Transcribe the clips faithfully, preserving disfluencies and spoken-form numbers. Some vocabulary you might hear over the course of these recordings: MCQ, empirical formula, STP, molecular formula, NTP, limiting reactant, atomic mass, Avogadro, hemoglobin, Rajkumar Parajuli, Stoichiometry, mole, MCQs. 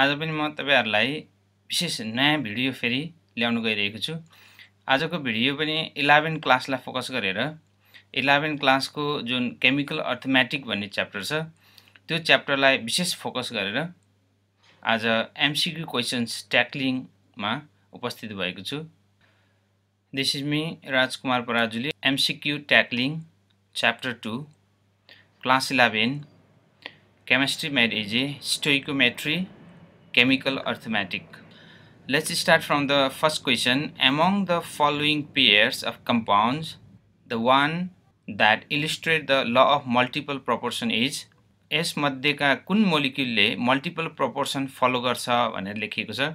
आज पनि म तपाईहरुलाई विशेष नयाँ भिडियो फेरि ल्याउन गइरहेको छु। आजको भिडियो पनि एघार क्लासलाई फोकस गरेर एघार क्लासको जुन केमिकल अर्थमेटिक भन्ने च्याप्टर छ त्यो च्याप्टरलाई विशेष फोकस गरेर आज एमसीक्यू क्वेशन्स ट्याकलिङ मा उपस्थित भएको छु। This is me Rajkumar Parajuli, M C Q tackling chapter two, class eleven, chemistry made easy, stoichiometry, chemical arithmetic. Let's start from the first question. Among the following pairs of compounds, the one that illustrate the law of multiple proportion is, यस मध्येका कुन मोलिक्युलले multiple proportion follow गर्छ भनेर लेखिएको छ।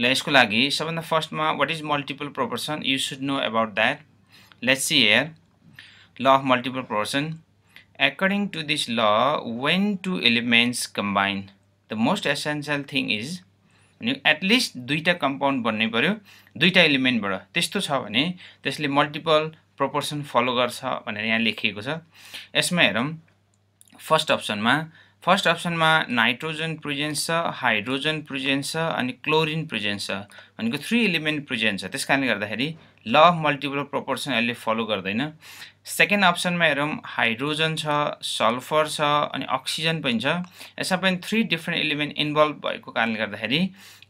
यसको लागि सबभन्दा फर्स्टमा what is multiple proportion, you should know about that. Let's see here, law of multiple proportion. According to this law, when two elements combine, the most essential thing is at least दुईटा compound बन्ने पर्यो दुईटा एलिमेन्टबाट। त्यस्तो छ भने त्यसले multiple proportion follow गर्छ भनेर यहाँ लेखिएको छ। यसमा हेरौं, फर्स्ट अप्सनमा फर्स्ट अप्सनमा नाइट्रोजन प्रेजेन्ट छ, हाइड्रोजन प्रेजेन्ट छ अनि क्लोरिन प्रेजेन्ट छ, भनेको थ्री एलिमेन्ट प्रेजेन्ट छ। त्यसकारणले गर्दाखेरि ल अफ मल्टिपल प्रोपोर्सन यसले फलो गर्दैन। सेकेन्ड अप्सनमा हेरौं, हाइड्रोजन छ, सल्फर छ अनि अक्सिजन पनि छ। यसमा पनि थ्री डिफरेन्ट एलिमेन्ट इन्भल्भ भएको कारणले गर्दाखेरि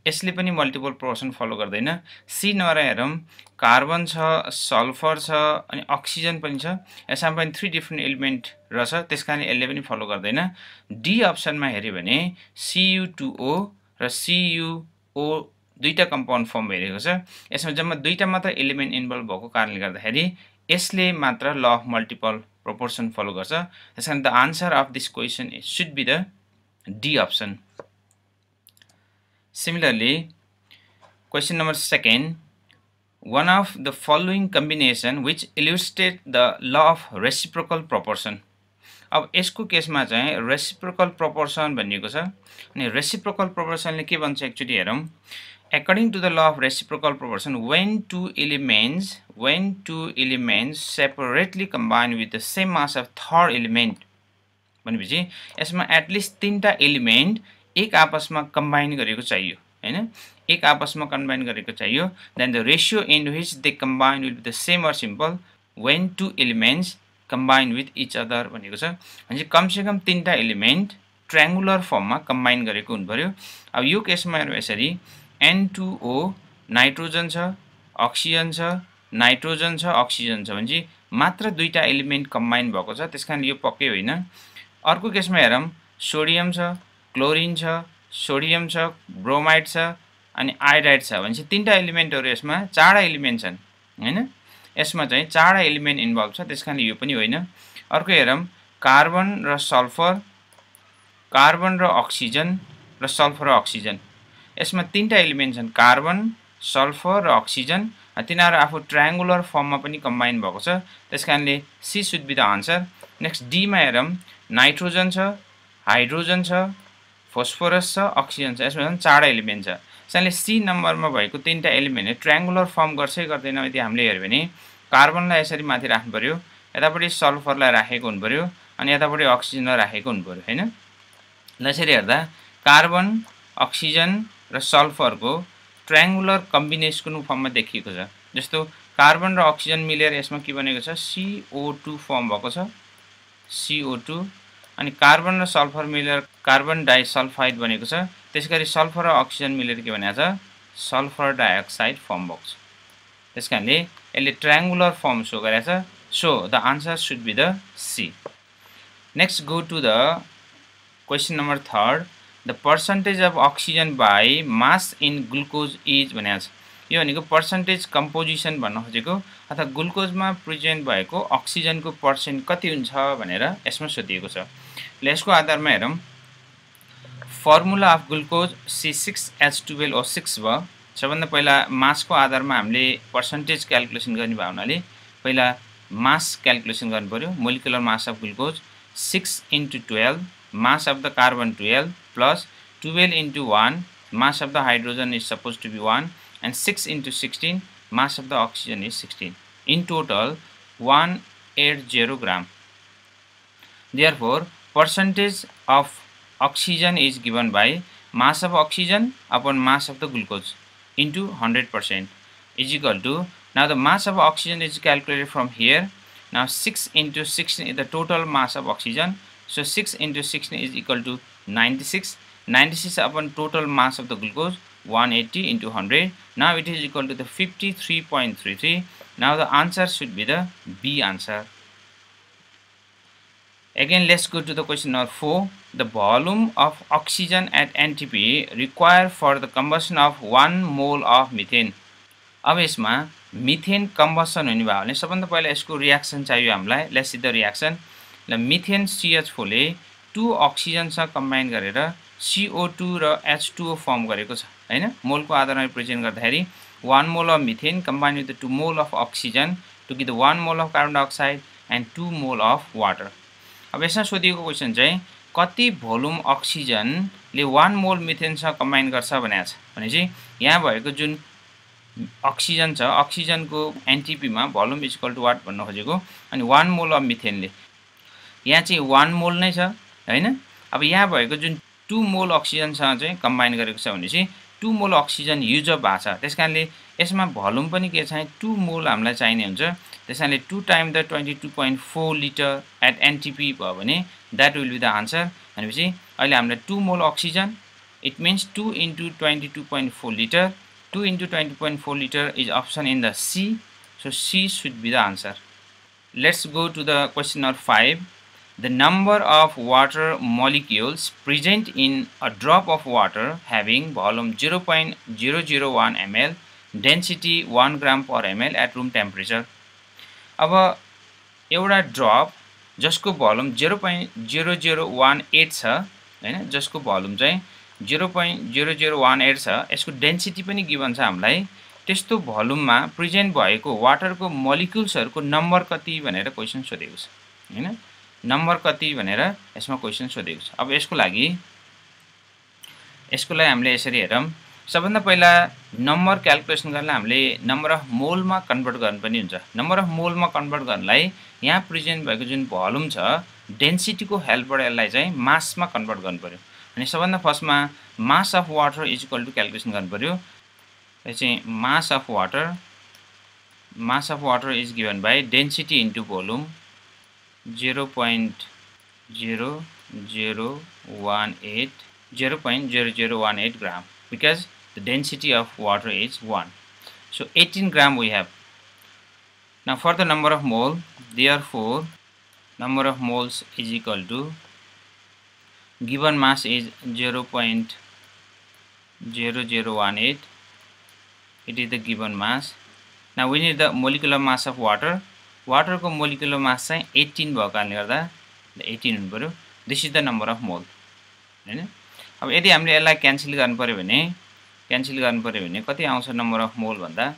यसले पनि मल्टिपल प्रोपोर्सन फलो गर्दैन। सी नम्बरमा हेरौं, कार्बन छ, सल्फर छ अनि अक्सिजन पनि छ। यसमा पनि थ्री डिफरेन्ट एलिमेन्ट रहछ, त्यसकारण यसले पनि फलो गर्दैन। डी अप्सनमा हेर्यो भने सी यू टू ओ र सी यू ओ दुईटा कम्पाउन्ड फर्म भइरहेको छ। यसमा जम्मा दुईटा मात्र एलिमेन्ट इन्भल्भ भएको कारणले गर्दाखेरि यसले मात्र ल अफ मल्टिपल प्रोपोर्सन फलो गर्छ। त्यसकारण the answer of this question should be the D option. Similarly, question number second, one of the following combination which illustrate the law of reciprocal proportion. अब यसको केसमा चाहिँ रेसिप्रोकल प्रोपोर्सन भनिएको छ अनि reciprocal प्रोपोर्सनले के भन्छ एक्चुअली हेरौं। According to the law of reciprocal proportion, when two elements when two elements separately combine with the same mass of third element भनेपछि यसमा at least तीनटा एलिमेन्ट एक आपसमा कम्बाइन गरेको चाहियो, हैन? एक आपसमा कम्बाइन गरेको चाहियो। Then the ratio in which they combine will be the same or simple when two elements combine with each other भनेको छ। अनि कमसेकम तीनटा एलिमेन्ट ट्रायंगुलर फर्ममा कम्बाइन गरेको हुन पर्यो। अब यो केसमा हेर्नु यसरी एन टू ओ नाइट्रोजन छ, अक्सिजन छ, नाइट्रोजन छ, अक्सिजन छ भनेपछि मात्र दुईटा एलिमेन्ट कम्बाइन भएको छ, त्यसकारण यो पक्कै होइन। अर्को केसमा हेरौं, सोडियम छ, क्लोरिन छ, सोडियम छ, ब्रोमाइड छ अनि आयोडाइड छ भनेपछि तीनटा एलिमेन्टहरु यसमा चारवटा एलिमेन्ट छन्, हैन? यसमा चाहिँ चारवटा एलिमेन्ट इन्भल्भ छ, त्यसकारण यो पनि होइन। अर्को हेरौं, कार्बन र सल्फर, कार्बन र अक्सिजन र सल्फर र अक्सिजन, यसमा तीनटा एलिमेन्ट छन् कार्बन, सल्फर र अक्सिजन, तिनीहरु आफू ट्रायंगुलर फर्ममा पनि कम्बाइन भएको छ, त्यसकारणले C should be the answer. Next D मा हेरौं, नाइट्रोजन छ, हाइड्रोजन छ, फोस्फोरस छ, अक्सिजन छ, यसमा चारवटा एलिमेन्ट छ, त्यसैले सी नम्बरमा भएको तीनटा एलिमेन्टले ट्रायंगुलर फर्म गर्छै गर्दैन। यदि हामीले हेर्यो भने कार्बनलाई यसरी माथि राख्नु पर्यो, यतापट्टि सल्फरलाई राखेको हुनु पर्यो अनि यतापट्टि अक्सिजनलाई राखेको हुनु पर्यो, हैन? ल यसरी हेर्दा कार्बन, अक्सिजन र सल्फरको ट्रायंगुलर कम्बिनेसनको फर्ममा देखिएको छ। जस्तो कार्बन र अक्सिजन मिलेर यसमा के बनेको छ सी ओ टू फर्म भएको छ, सी ओ टू, अनि कार्बन र सल्फर मिलेर कार्बन डाइसल्फाइड बनेको छ। त्यसैगरी सल्फर र अक्सिजन मिलेर के बनेको छ सल्फर डाइअक्साइड फर्म भएको छ, त्यसकारणले यसले ट्रायंगुलर फर्म सो गरेछ। So the answer should be the C. Next go to the question number third, the percentage of oxygen by mass in glucose is भनेको छ। यो भनेको पर्सेन्टेज कम्पोजिसन भन्न खोजेको अथवा ग्लुकोजमा प्रेजेन्ट भएको अक्सिजनको पर्सेन्ट कति हुन्छ भनेर यसमा सोधिएको छ। ल यसको आधारमा हेरौं, formula of glucose C six H twelve O six भयो। सबभन्दा पहिला मासको आधारमा हामीले पर्सेन्टेज क्याल्कुलेसन गर्ने भए हुनाले पहिला मास क्याल्कुलेसन गर्नु पर्यो। Molecular mass of glucose six into twelve, mass of the carbon twelve plus twelve into one, mass of the hydrogen is suppose to be one, and six into sixteen, mass of the oxygen is sixteen. In total, one hundred eighty grams. Therefore, percentage of oxygen is given by mass of oxygen upon mass of the glucose into one hundred percent is equal to, now the mass of oxygen is calculated from here. Now six into sixteen is the total mass of oxygen. So six into sixteen is equal to ninety-six. ninety-six upon total mass of the glucose, one hundred eighty into one hundred. Now it is equal to the fifty-three point three three. Now the answer should be the B answer. Again, let's go to the question number four. The volume of oxygen at N T P required for the combustion of one mole of methane. अब इसमा methane combustion हुने भयो भने सबभन्दा पहिला यसको reaction चाहियो हामीलाई. Let's see the reaction. ल मिथेन C H four ले टु अक्सिजन सँग कम्बाइन गरेर C O two र H two O फर्म गरेको छ हैन. मोलको आधारमा रिप्रेजेन्ट गर्दाखेरि one mole of methane combined with the two mole of oxygen to give the one mole of carbon dioxide and two mole of water. अब यसमा सोधिएको question चाहिँ कति भोल्युम अक्सिजन ले one mole मिथेन सँग combine गर्छ भनेको छ. भनेपछि यहाँ भएको जुन oxygen cha oxygen ko N T P ma volume is equal to what bhanna khojeko ani one mole of methane le yaha chahi one mole nai cha haina. Aba yaha bhayeko jun two mole oxygen sa chahi combine gareko cha bhanechi two mole oxygen use up bha cha. Teskarle esma volume pani ke chahi two mole hamlai chahinne huncha. Teskarle two times the twenty-two point four liter at N T P bhayo bhane that will be the answer. Hanepachi aile hamlai two mole oxygen, it means two into twenty-two point four liter. two into twenty point four liter is option in the C. So C should be the answer. Let's go to the question number five. The number of water molecules present in a drop of water having volume zero point zero zero one milliliters, density one gram per milliliter at room temperature. अब एउटा drop जसको volume zero point zero zero one eight छ हैन, जसको volume चाहिँ zero point zero zero one eight छ, यसको density पनि गिवन छ हामीलाई. त्यस्तो भोल्युममा प्रेजेन्ट भएको वाटरको मोलिक्युल्सहरुको नम्बर कति भनेर क्वेशन सोधेको छ हैन. नम्बर कति भनेर यसमा क्वेशन सोधेको छ. अब यसको लागि यसको लागि हामीले यसरी हेरौं. सबभन्दा पहिला नम्बर क्याल्कुलेसन गर्न हामीले नम्बर अफ मोल मा कन्भर्ट गर्नु पनि हुन्छ. नम्बर अफ मोल मा कन्भर्ट गर्नलाई यहाँ प्रेजेन्ट भएको जुन भोल्युम छ डेन्सिटीको हेल्पबाट यसलाई चाहिँ मासमा कन्भर्ट गर्नुपर्छ. अनि सबभन्दा फर्स्टमा mass of water is equal to calculation गर्नु पर्यो. यो चाहिँ mass of water, mass of water is given by density into volume zero point zero zero one eight zero point zero zero one eight gram because the density of water is one. So eighteen gram we have. Now for the number of mole, therefore number of moles is equal to given mass is zero point zero zero one eight. It is the given mass. Now we need the molecular mass of water. Water ko molecular mass chai eighteen bhako karanle garda eighteen hunu paryo. This is the number of mole हैन. अब यदि हामीले यसलाई cancel गर्नु पर्यो भने cancel गर्नु पर्यो भने कति आउँछ नम्बर अफ मोल भन्दा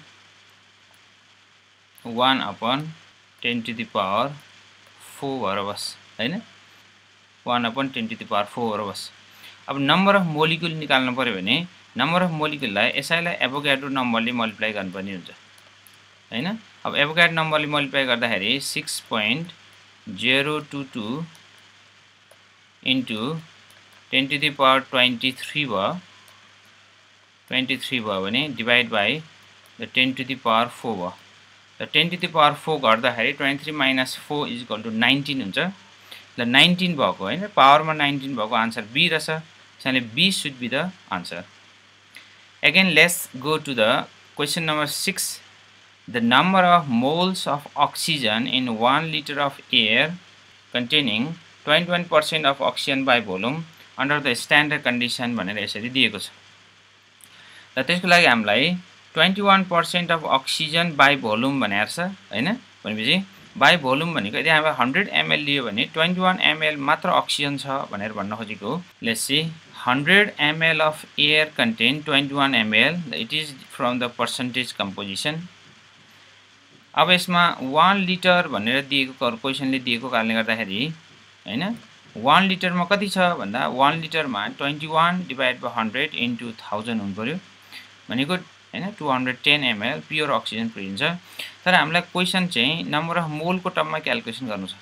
one upon ten to the power four भएर बस हैन. one upon ten to the power four over us. अब number of molecule निकाल्नु पर्यो भने number of molecule लाई यसैलाई एभोगाड्रो नम्बरले मल्टिप्लाई गर्नुपर्ने हुन्छ हैन. अब एभोगाड्रो नम्बरले मल्टिप्लाई गर्दाखेरि six point zero two two into ten to the power twenty-three भयो. twenty-three भयो भने divide by the ten to the power four भयो. र ten to the power four गर्दाखेरि twenty-three minus four is equal to nineteen हुन्छ. The nineteen bhako haina, power ma nineteen bhako answer B rahcha. Tyahanle B should be the answer. Again, let's go to the question number six. The number of moles of oxygen in one liter of air containing twenty-one percent of oxygen by volume under the standard condition bhanera yasari diyeko cha. Ra tesko lagi hamlai twenty-one percent of oxygen by volume bhanera cha haina. Bhanepachi by volume भनेको यदि हामी one hundred milliliter लियो भने twenty-one milliliter मात्र oxygen छ भनेर भन्न खोजेको हो. Let's see one hundred milliliter of air contain twenty-one milliliter. It is from the percentage composition. अब यसमा one liter भनेर दिएको क्वेशनले दिएको कारणले गर्दाखेरि हैन one liter मा कति छ भन्दा one liter मा twenty-one divided by one hundred into one thousand हुनु पर्यो भनेको हैन two hundred ten milliliter pure oxygen present छ. तर हामीलाई क्वेशन चाहिँ नम्बर अफ मोल को टर्ममा क्याल्कुलेसन गर्नु छ.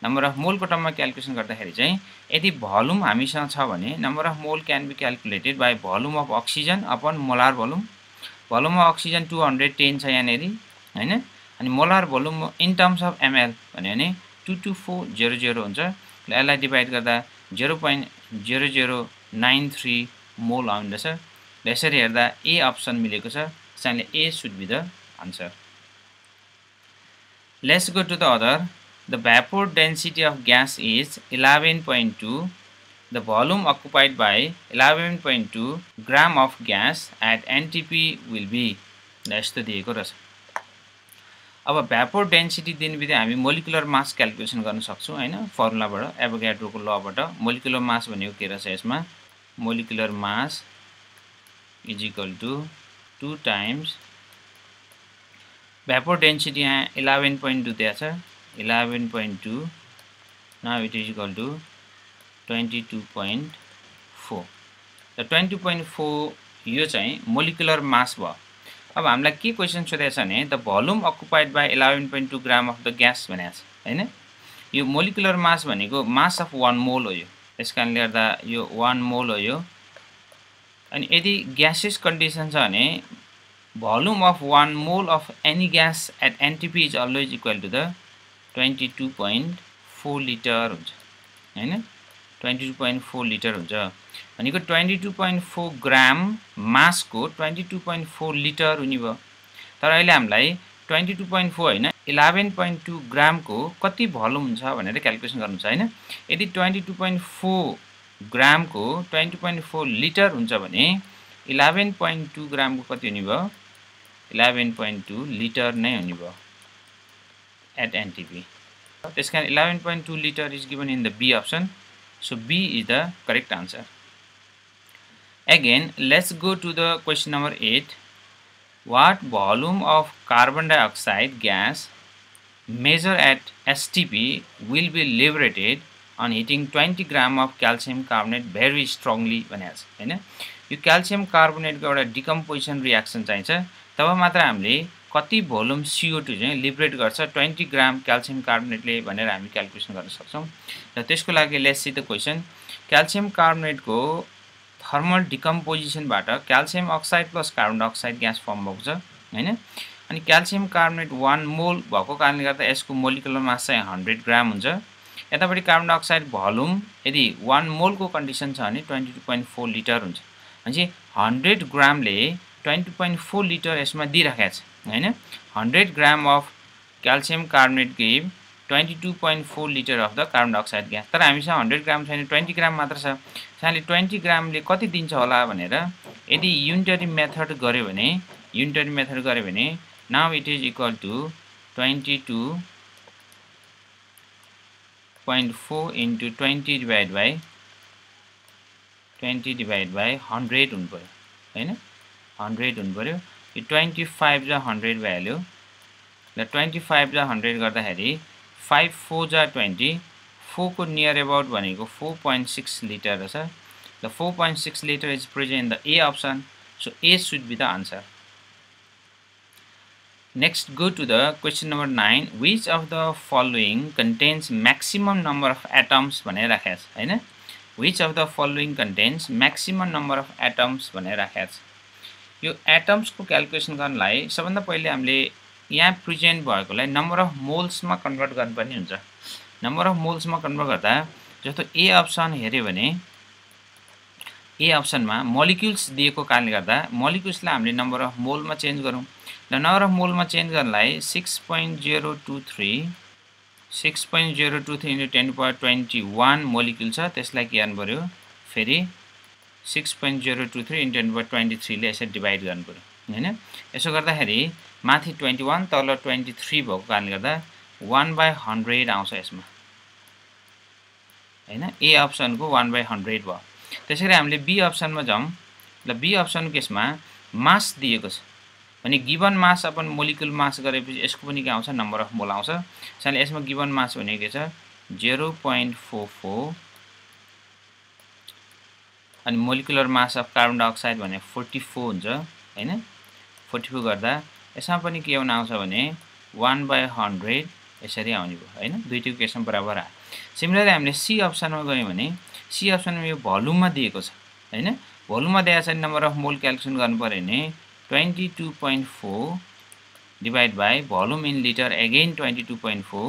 number of mole patamma calculation गर्दाखेरि चाहिँ यदि भोल्युम हामीसँग छ भने number of mole can be calculated by volume of oxygen upon molar volume. Volume of oxygen two hundred ten छ यहाँनेरि हैन अनि molar volume in terms of ml भन्यो भने two two four zero zero हुन्छ यसलाई डिवाइड गर्दा zero point zero zero nine three mole आउँदछ यसरी हेर्दा ए अप्सन मिलेको छ त्यसैले ए should be the answer. Let's go to the other. The vapor density of gas is eleven point two. The volume occupied by eleven point two gram of gas at N T P will be. That's the dieko rasa. Our vapor density then with the molecular mass calculation garna sakchu haina formula bata Avogadro ko law bata molecular mass bhaneko ke rahcha यसमा molecular mass is equal to two times vapor density eleven point two there eleven point two now it is equal to twenty-two point four the twenty-two point four यो चाहिँ molecular mass भयो अब हामीलाई के question सोधेछ भने the volume occupied by eleven point two gram of the gas भनेको छ हैन यो molecular mass भनेको mass of one mole हो यो यसकारणले गर्दा यो one mole हो यो अनि यदि gaseous condition छ भने volume of one mole of any gas at N T P is always equal to the twenty-two point four liter and twenty-two point four liter and you got twenty-two point four gram mass code twenty-two point four liter univer like twenty-two point four eleven point two gram ko kati volume calculation on twenty-two point four gram ko twenty-two point four liter on eleven point two gram ko kati univer eleven point two liter na univer at N T P. This can eleven point two liter is given in the B option. So B is the correct answer. Again, let's go to the question number eight. What volume of carbon dioxide gas measured at S T P will be liberated on heating twenty gram of calcium carbonate very strongly? You calcium carbonate got a decomposition reaction. कति volume C O two चाहिँ liberate गर्छ twenty gram calcium कार्बोनेटले भनेर हामी calculation गर्न सक्छौं र त्यसको लागि let's see the question calcium कार्बोनेटको थर्मल डिकम्पोजिसनबाट calcium oxide plus carbon dioxide gas form भएको छ हैन अनि क्याल्सियम कार्बोनेट one मोल भएको कारणले गर्दा यसको मोलेकुलर मास चाहिँ one hundred ग्राम हुन्छ यतापटि कार्बन डाइअक्साइड भोल्युम यदि one मोल को कन्डिसन छ भने twenty-two point four लिटर हुन्छ अनि one hundred ग्राम ले twenty-two point four लिटर यसमा दिइराखेको छ one hundred gram of calcium carbonate gave twenty-two point four liter of the carbon dioxide gas. तर हामीसँग one hundred gram छैन twenty gram मात्र छ त्यसैले twenty gram ले कति दिन्छ होला भनेर यदि unitary method गर्यो भने unitary method गर्यो भने now it is equal to twenty-two point four into twenty divided by twenty divided by one hundred हुनु पर्यो हैन one hundred हुनु पर्यो twenty-five जा one hundred value the twenty-five जा one hundred गर्दा खेरि five four जा twenty four को near about भनेको four point six liter रहेछ the four point six liter is present in the A option so A should be the answer. Next go to the question number nine which of the following contains maximum number of atoms भनेर राखेछ हैन which of the following contains maximum number of atoms भनेर राखेछ यो atoms को calculation गर्नलाई सबभन्दा पहिले हामीले यहाँ present भएकोलाई number of moles मा convert गर्नुपर्ने हुन्छ number of moles मा convert गर्दा जस्तो A option हेर्यो भने A option मा molecules दिएको कारणले गर्दा molecules लाई हामीले number of mole मा change गरौँ र number of mole मा change गर्नलाई six point zero two three six point zero two three into ten to the power twenty-one molecule छ त्यसलाई के गर्नु पर्यो फेरि six point zero two three into ten to the power twenty-three ले यसरी डिवाइड गर्नु पर्यो हैन यसो गर्दाखेरि माथि twenty-one तल twenty-three भएको कारणले गर्दा one by one hundred आउँछ यसमा हैन ए अप्सन को one by one hundred भयो त्यसैले हामीले बी अप्सन मा जाऊँ ल बी अप्सन केसमा मास दिएको छ अनि given mass upon molecular mass गरेपछि यसको पनि के आउँछ नम्बर अफ मोल आउँछ त्यसैले यसमा गिवन मास भनेको के छ zero point four four and molecular mass of carbon dioxide भने forty-four हुन्छ हैन forty-four गर्दा यसमा पनि के आउन आउँछ भने one by one hundred यसरी आउने भयो हैन दुईटी इक्वेसन बराबर आ सिमिलरली हामीले सी अप्सनमा गयौं भने सी अप्सनमा यो भोल्युममा दिएको छ हैन भोल्युममा दिएको छ नम्बर अफ मोल क्याल्कुलेसन गर्नु पर्यो भने twenty-two point four divide by volume in litre again twenty-two point four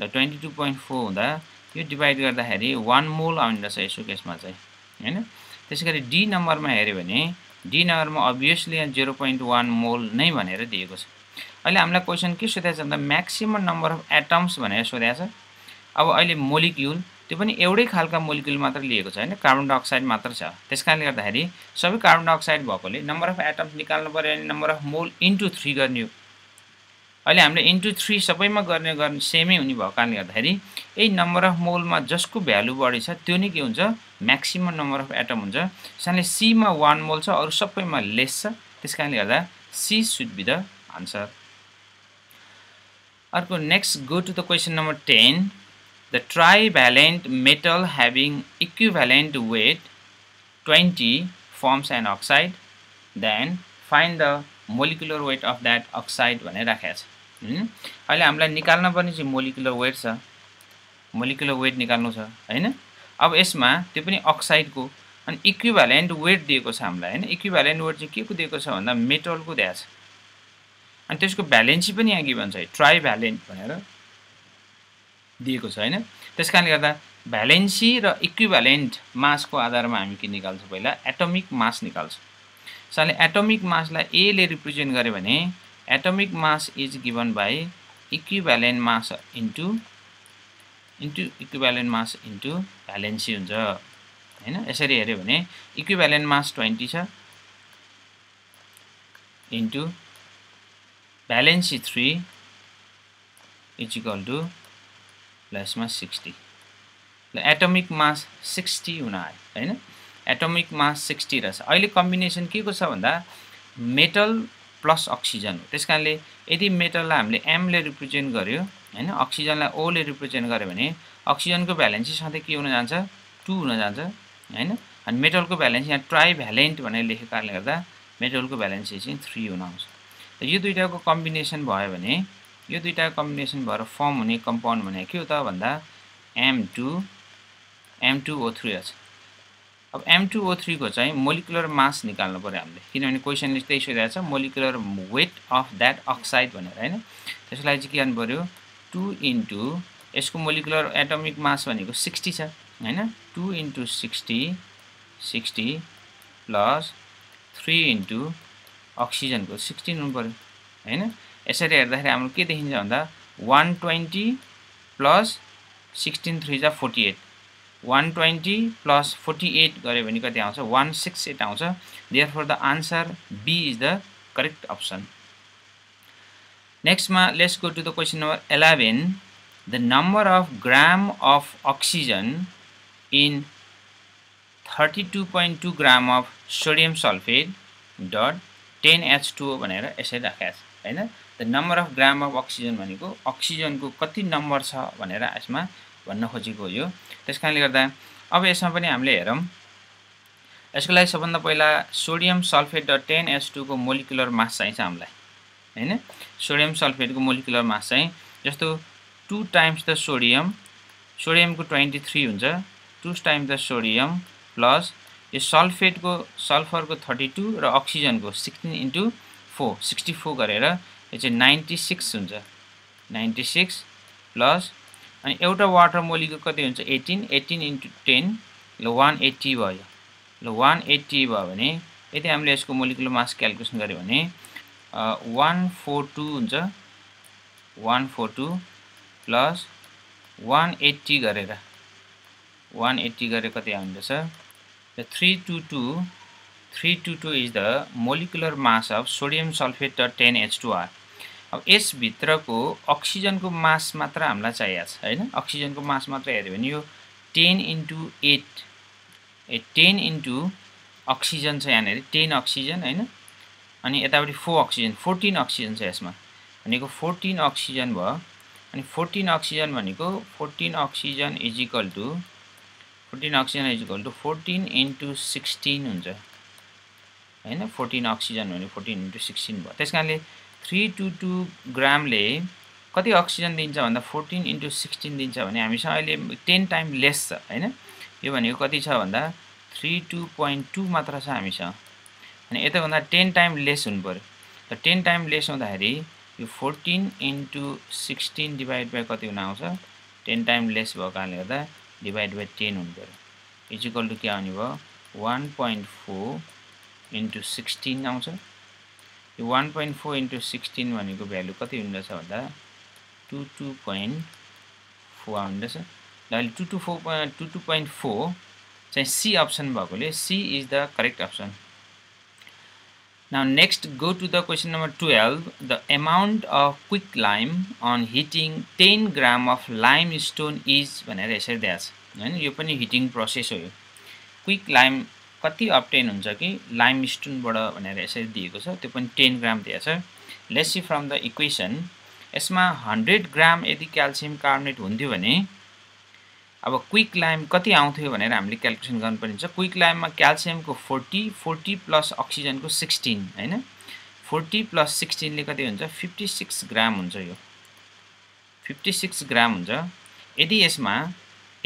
र twenty-two point four हुँदा यो डिवाइड गर्दाखेरि one मोल आउने रहेछ यसको केसमा चाहिँ हैन त्यसैगरी डी नम्बरमा हेर्यो भने डी नम्बरमा obviously zero point one मोल नै भनेर दिएको छ अहिले हामीलाई क्वेशन के सोधेछ भन्दा म्याक्सिमम नम्बर अफ एटम्स भनेर सोधेछ अब अहिले मोलिक्युल त्यो पनि एउटै खालका मोलिक्युल मात्र लिएको छ हैन कार्बन डाइअक्साइड मात्र छ त्यसकारणले गर्दाखेरि सबै कार्बन डाइअक्साइड भएकोले नम्बर अफ एटम्स निकाल्नु पर्यो अनि number of mole into three गर्ने अहिले हामीले इन्टु three सबैमा गर्ने गर्न सेमै हुने भएको कारणले गर्दाखेरि यही नम्बर अफ मोलमा जसको भ्यालु बढी छ त्यो नै के हुन्छ म्याक्सिमम नम्बर अफ एटम हुन्छ त्यसैले सी मा one मोल छ अरु सबैमा लेस छ त्यसकारणले गर्दा C should be the answer अर्को next go to the question number ten the trivalent metal having equivalent weight twenty forms an oxide then find the molecular weight of that oxide भनेर राखेको छ हैन अहिले हामीलाई निकाल्न पर्ने चाहिँ मोलिकुलर वेट छ मोलिकुलर वेट निकाल्नु छ हैन अब यसमा त्यो पनि अक्साइडको अनि इक्विभ्यालेन्ट वेट दिएको छ हामीलाई हैन इक्विभ्यालेन्ट वेट चाहिँ के को दिएको छ भन्दा मेटलको दिएको छ अनि त्यसको भ्यालेन्सी पनि यहाँ के भन्छ ट्राइभ्यालेन्ट भनेर दिएको छ हैन त्यसकारणले गर्दा भ्यालेन्सी र इक्विभ्यालेन्ट मासको आधारमा हामी के निकाल्छौं पहिला एटोमिक मास निकाल्छौं साले एटोमिक मास लाई ए ले रिप्रेजेन्ट गरे भने atomic mass is given by equivalent mass into into equivalent mass into valency हुन्छ हैन यसरी हेर्यो भने इक्विभ्यालेन्ट मास twenty छ into valency three is equal to प्लसमा sixty ल एटोमिक मास sixty हुन आयो हैन एटोमिक मास sixty रहेछ अहिले कम्बिनेसन के को छ भन्दा मेटल प्लस अक्सिजन हो त्यसकारणले यदि मेटललाई हामीले m ले रिप्रेजेन्ट गर्यो हैन अक्सिजनलाई o ले रिप्रेजेन्ट गर्यो भने अक्सिजनको भ्यालेन्सी सधैं के हुन जान्छ two हुन जान्छ हैन अनि मेटलको भ्यालेन्सी यहाँ ट्राइभ्यालेन्ट भनेर लेखेको कारणले गर्दा मेटलको भ्यालेन्सी चाहिँ three हुन आउँछ त यो दुईटाको कम्बिनेसन भयो भने यो दुईटाको कम्बिनेसन भएर फर्म हुने कम्पाउन्ड भने के हो त भन्दा M two M two O three रहेछ अब M two O three को चाहिँ मोलिकुलर मास निकाल्नु पर्यो हामीले किनभने क्वेशनले त्यही सोधेको छ molecular weight of that oxide भनेर हैन त्यसलाई चाहिँ के गर्नु पर्यो two इन्टु यसको मोलिकुलर एटोमिक मास भनेको sixty छ हैन two into sixty sixty plus three into अक्सिजनको sixteen हुनु पर्यो हैन यसरी हेर्दाखेरि हाम्रो के देखिन्छ भन्दा one twenty plus sixteen three जा forty-eight one twenty plus forty-eight गरे भने कति आउँछ one sixty-eight आउँछ therefore the answer B is the correct option next ma let's go to the question number eleven the number of gram of oxygen in thirty-two point two gram of sodium sulfate dot ten H two O भनेर यसरी राखेको छ हैन the number of gram of oxygen भनेको अक्सिजनको कति number छ भनेर यसमा भन्न खोजेको यो त्यसकारणले गर्दा अब यसमा पनि हामीले हेरौं यसको लागि सबभन्दा पहिला sodium sulphate dot ten H two को मोलिकुलर मास चाहिन्छ हामीलाई हैन सोडियम सल्फेटको मोलिकुलर मास चाहिँ जस्तो two टाइम्स द सोडियम सोडियमको twenty-three हुन्छ two times the sodium plus यो सल्फेटको सल्फरको thirty-two र अक्सिजनको sixteen इन्टु four sixty-four गरेर यो चाहिँ ninety-six हुन्छ ninety-six प्लस अनि एउटा वाटर मोलिकुल कति हुन्छ eighteen eighteen into ten ल one eighty भयो ल one eighty भयो भने यदि हामीले यसको मोलिकुलर मास क्याल्कुलेसन गर्यो भने one forty-two हुन्छ one forty-two plus one eighty गरेर one eighty गरे कति आउँछ त three twenty-two three twenty-two is the molecular mass of sodium sulphate dot ten H two O अब यस भित्रको अक्सिजनको मास मात्र हामीलाई चाहिएको छ हैन अक्सिजनको मास मात्र हेर्यो भने यो ten into eight ए ten इन्टु अक्सिजन छ यहाँ हेर्यो ten अक्सिजन हैन अनि यतापटि four अक्सिजन fourteen अक्सिजन छ यसमा भनेको fourteen अक्सिजन भयो अनि fourteen अक्सिजन भनेको fourteen oxygen is equal to fourteen oxygen is equal to fourteen into sixteen हुन्छ हैन fourteen अक्सिजन भने fourteen इन्टु sixteen भयो त्यसकारणले three twenty-two ग्राम ले कति oxygen दिन्छ भन्दा fourteen into sixteen दिन्छ भने हामीसँग अहिले ten टाइम लेस छ हैन यो भनेको कति छ भन्दा thirty-two point two मात्र छ हामीसँग अनि यता भन्दा ten टाइम लेस हुनु पर्यो त ten टाइम लेस हुँदाखेरि यो fourteen into sixteen divide by कति हुन आउँछ ten टाइम लेस भएको कारणले गर्दा डिवाइड बाइ ten हुनु पर्यो इज इक्वल टु के आउने भयो one point four into sixteen आउँछ यो one point four into sixteen भनेको भ्यालु कति हुन रहेछ भन्दा twenty-two point four आउन रहेछ ल अहिले twenty-two point four चाहिँ C अप्सन भएकोले C इज the correct option Now next go to the question number twelve. The amount of quicklime on heating ten gram of limestone is भनेर यसरी दिन्छ हैन यो पनि heating process हो यो quicklime कति obtain हुन्छ कि limestone बाट भनेर यसरी दिएको छ त्यो पनि ten gram दिएको छ Let's see from the equation यसमा one hundred gram यदि calcium carbonate हुन्थ्यो भने अब quicklime कति आउँथ्यो भनेर हामीले क्याल्कुलेसन गर्नुपर्ने हुन्छ quicklime मा क्याल्सियम को forty forty plus oxygen को sixteen हैन forty plus sixteen ले कति हुन्छ fifty-six gram हुन्छ यो fifty-six gram हुन्छ यदि यसमा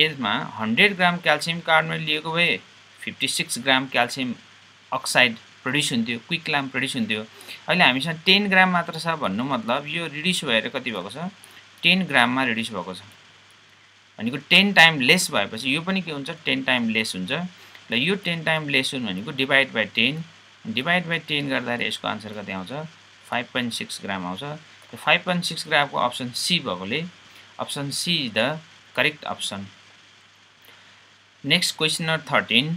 यसमा one hundred gram calcium carbonate लिएको भए fifty-six gram calcium oxide produce हुन्थ्यो quicklime प्रोड्युस हुन्थ्यो अहिले हामीसँग ten gram मात्र छ भन्नु मतलब यो रिड्युस भएर कति भएको छ ten gram मा रिड्युस भएको छ भनेको ten टाइम लेस भएपछि यो पनि के हुन्छ ten टाइम लेस हुन्छ ल यो ten टाइम लेस हुन भनेको divide by ten divide by ten गर्दा यसको आन्सर कति आउँछ five point six gram आउँछ त्यो five point six gram को अप्सन सी भएकोले option C is the correct option next question number thirteen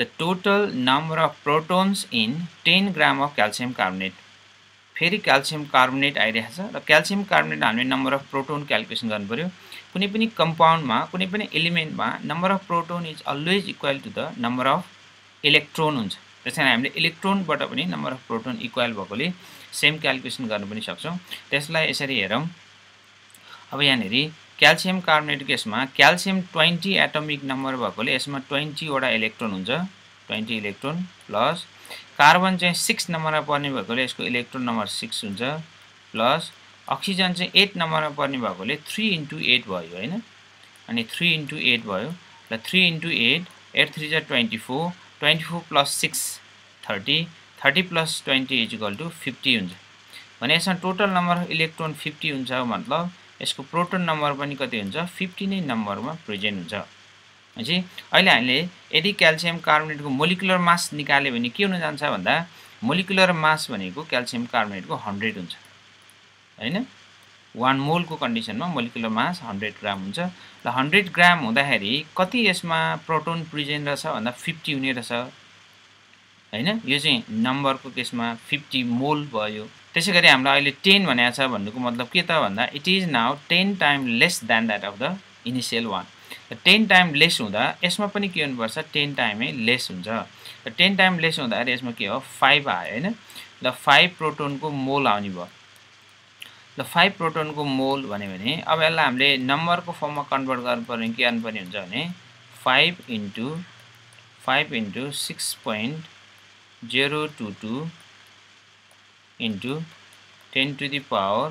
the total number of protons in ten gram of calcium carbonate फेरि calcium carbonate आइरहेछ र calcium carbonate हामीले number of proton calculation गर्नु पर्यो कुनै पनि कम्पाउन्डमा कुनै पनि एलिमेन्टमा number of proton is always equal to the number of electron हुन्छ त्यसैले हामीले इलेक्ट्रोनबाट पनि नम्बर अफ प्रोटोन इक्वल भएकोले सेम क्याल्कुलेसन गर्न पनि सक्छौं त्यसलाई यसरी हेरौं अब यानेरी क्याल्सियम कार्बोनेट केसमा क्याल्सियम twenty एटॉमिक नम्बर भएकोले यसमा twenty वटा इलेक्ट्रोन हुन्छ twenty इलेक्ट्रोन प्लस कार्बन चाहिँ six नम्बरमा पर्ने भएकोले यसको इलेक्ट्रोन नम्बर six हुन्छ प्लस अक्सिजन चाहिँ eight नम्बरमा पर्ने भएकोले three into eight भयो हैन अनि three into eight भयो र three into eight eight three is twenty-four twenty-four plus six thirty thirty plus twenty is equal to fifty हुन्छ भने यसमा total number of electron fifty हुन्छ मतलब यसको प्रोटोन नम्बर पनि कति हुन्छ fifty नै नम्बरमा प्रेजेन्ट हुन्छ जी अहिले हामीले यदि क्याल्सियम कार्बोनेटको मोलेकुलर मास निकाल्यो भने के हुन जान्छ भन्दा मोलेकुलर मास भनेको क्याल्सियम कार्बोनेटको one hundred हुन्छ हैन one mole को कन्डिसनमा molecular mass one hundred gram हुन्छ र one hundred gram हुँदाखेरि कति यसमा प्रोटोन प्रेजेन्ट रहेछ भन्दा fifty हुने रहेछ हैन यो चाहिँ नम्बरको केसमा fifty mole भयो त्यसैगरी हामीलाई अहिले ten भनेको छ भन्नुको मतलब के त भन्दा it is now ten time less than that of the initial one ten time less हुँदा यसमा पनि के हुनु पर्छ ten टाइम लेस हुन्छ र ten टाइम लेस हुँदाखेरि यसमा के हो five आयो हैन ल five प्रोटोन को मोल आउने भयो ल five प्रोटोन को मोल भन्यो भने अब यसलाई हामीले नम्बर को फर्म मा कन्भर्ट गर्नु पर्ने के गर्नु पर्ने हुन्छ भने five into five into six point zero two two into ten to the power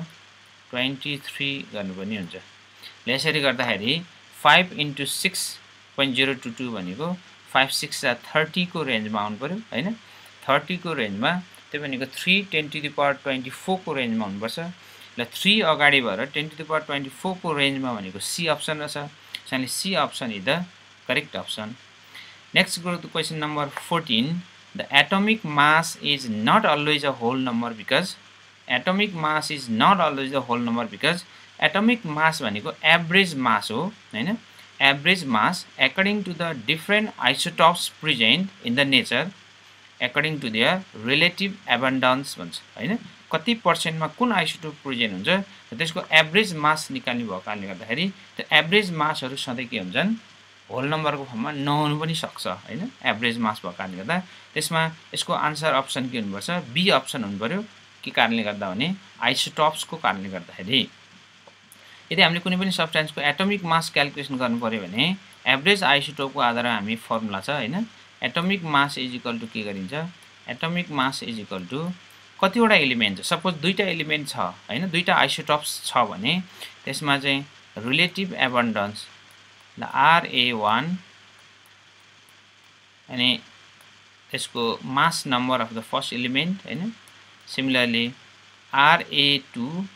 twenty-three गर्नु पर्ने हुन्छ यसरी गर्दाखेरि five into six point zero two two भनेको five six thirty को रेन्जमा आउनु पर्यो हैन thirty को रेन्जमा त्यो भनेको three ten to the power twenty-four को रेन्जमा हुनु पर्छ ल three अगाडि भएर ten to the power twenty-four को रेन्जमा भनेको C अप्सन रहेछ त्यसैले C option is the correct option next go to question number fourteen the atomic mass is not always a whole number because atomic mass is not always a whole number because Atomic mass भनेको average mass हो हैन average mass according to the different isotopes present in the nature according to their relative abundance भन्छ हैन कति पर्सेन्टमा कुन isotope present हुन्छ र त्यसको एभरेज मास निकाल्ने भएको कारणले गर्दाखेरि त्यो एभरेज मासहरु सधैं के हुन्छन् होल नम्बरको फर्ममा नहुनु पनि सक्छ हैन एभरेज मास भएको कारणले गर्दा त्यसमा यसको आन्सर अप्सन के हुनुपर्छ बी अप्सन हुनुपर्यो के कारणले गर्दा भने आइसोटोप्स को कारणले गर्दाखेरि यदि हामीले कुनै पनि सब्स्टेन्सको एटॉमिक मास क्याल्कुलेसन गर्नु पर्यो भने एभरेज आइसोटोपको आधारमा हामी फर्मुला छ हैन atomic mass is equal to के गरिन्छ atomic mass is equal to कतिवटा एलिमेन्ट सपोज दुईटा एलिमेन्ट छ हैन दुईटा आइसोटोप्स छ भने त्यसमा चाहिँ रिलेटिभ एबन्डन्स ल आर ए वन अनि त्यसको mass number of the first element हैन similarly R A two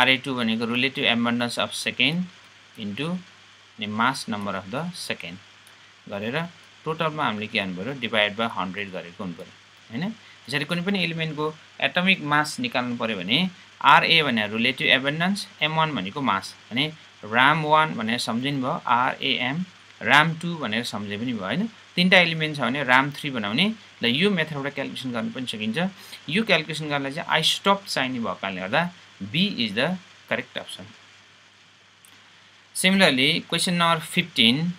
R A two भनेको relative abundance of second into अनि mass number of the second गरेर टोटलमा हामीले के गर्नु पर्यो डिवाइड बाइ हन्ड्रेड गरेको हुन्छ हैन यसरी कुनै पनि एलिमेन्टको एटमिक मास निकाल्नु पर्यो भने आरए भने रिलेटिभ एबन्डन्स एम वन भनेको मास अनि राम वन भनेर सम्झिनु भयो आरएएम राम टू भनेर सम्झे पनि भयो हैन तीनटा एलिमेन्ट छ भने राम थ्री बनाउने ल यो मेथडबाट क्याल्कुलेसन गर्न पनि सकिन्छ यो क्याल्कुलेसन गर्नलाई चाहिँ आइसोटोप चाहिने भएको कारणले गर्दा B is the correct option similarly question number fifteen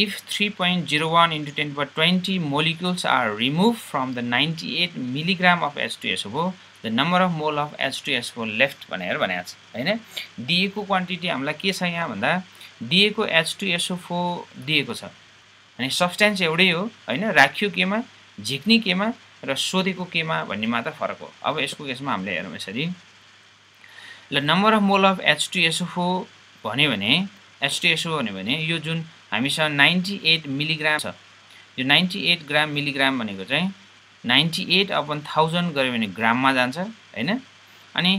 If three point zero one into ten power twenty molecules are removed from the ninety-eight milligram of H two S O four, the number of mole of H two S O four left भनेर भनेछ हैन दिएको quantity हामीलाई के छ यहाँ भन्दा दिएको H two S O four दिएको छ अनि सब्स्टेन्स एउटै हो हैन राखियो केमा झिक्ने केमा र सोधेको केमा भन्ने मात्र फरक हो अब यसको केसमा हामीले हेरौं यसरी ल number of mole of H two S O four भन्यो भने H two S O भन्यो भने यो जुन हामीसँग ninety-eight milligram छ यो ninety-eight ग्राम मिलीग्राम भनेको चाहिँ ninety-eight upon one thousand गरे भने ग्राम मा जान्छ हैन अनि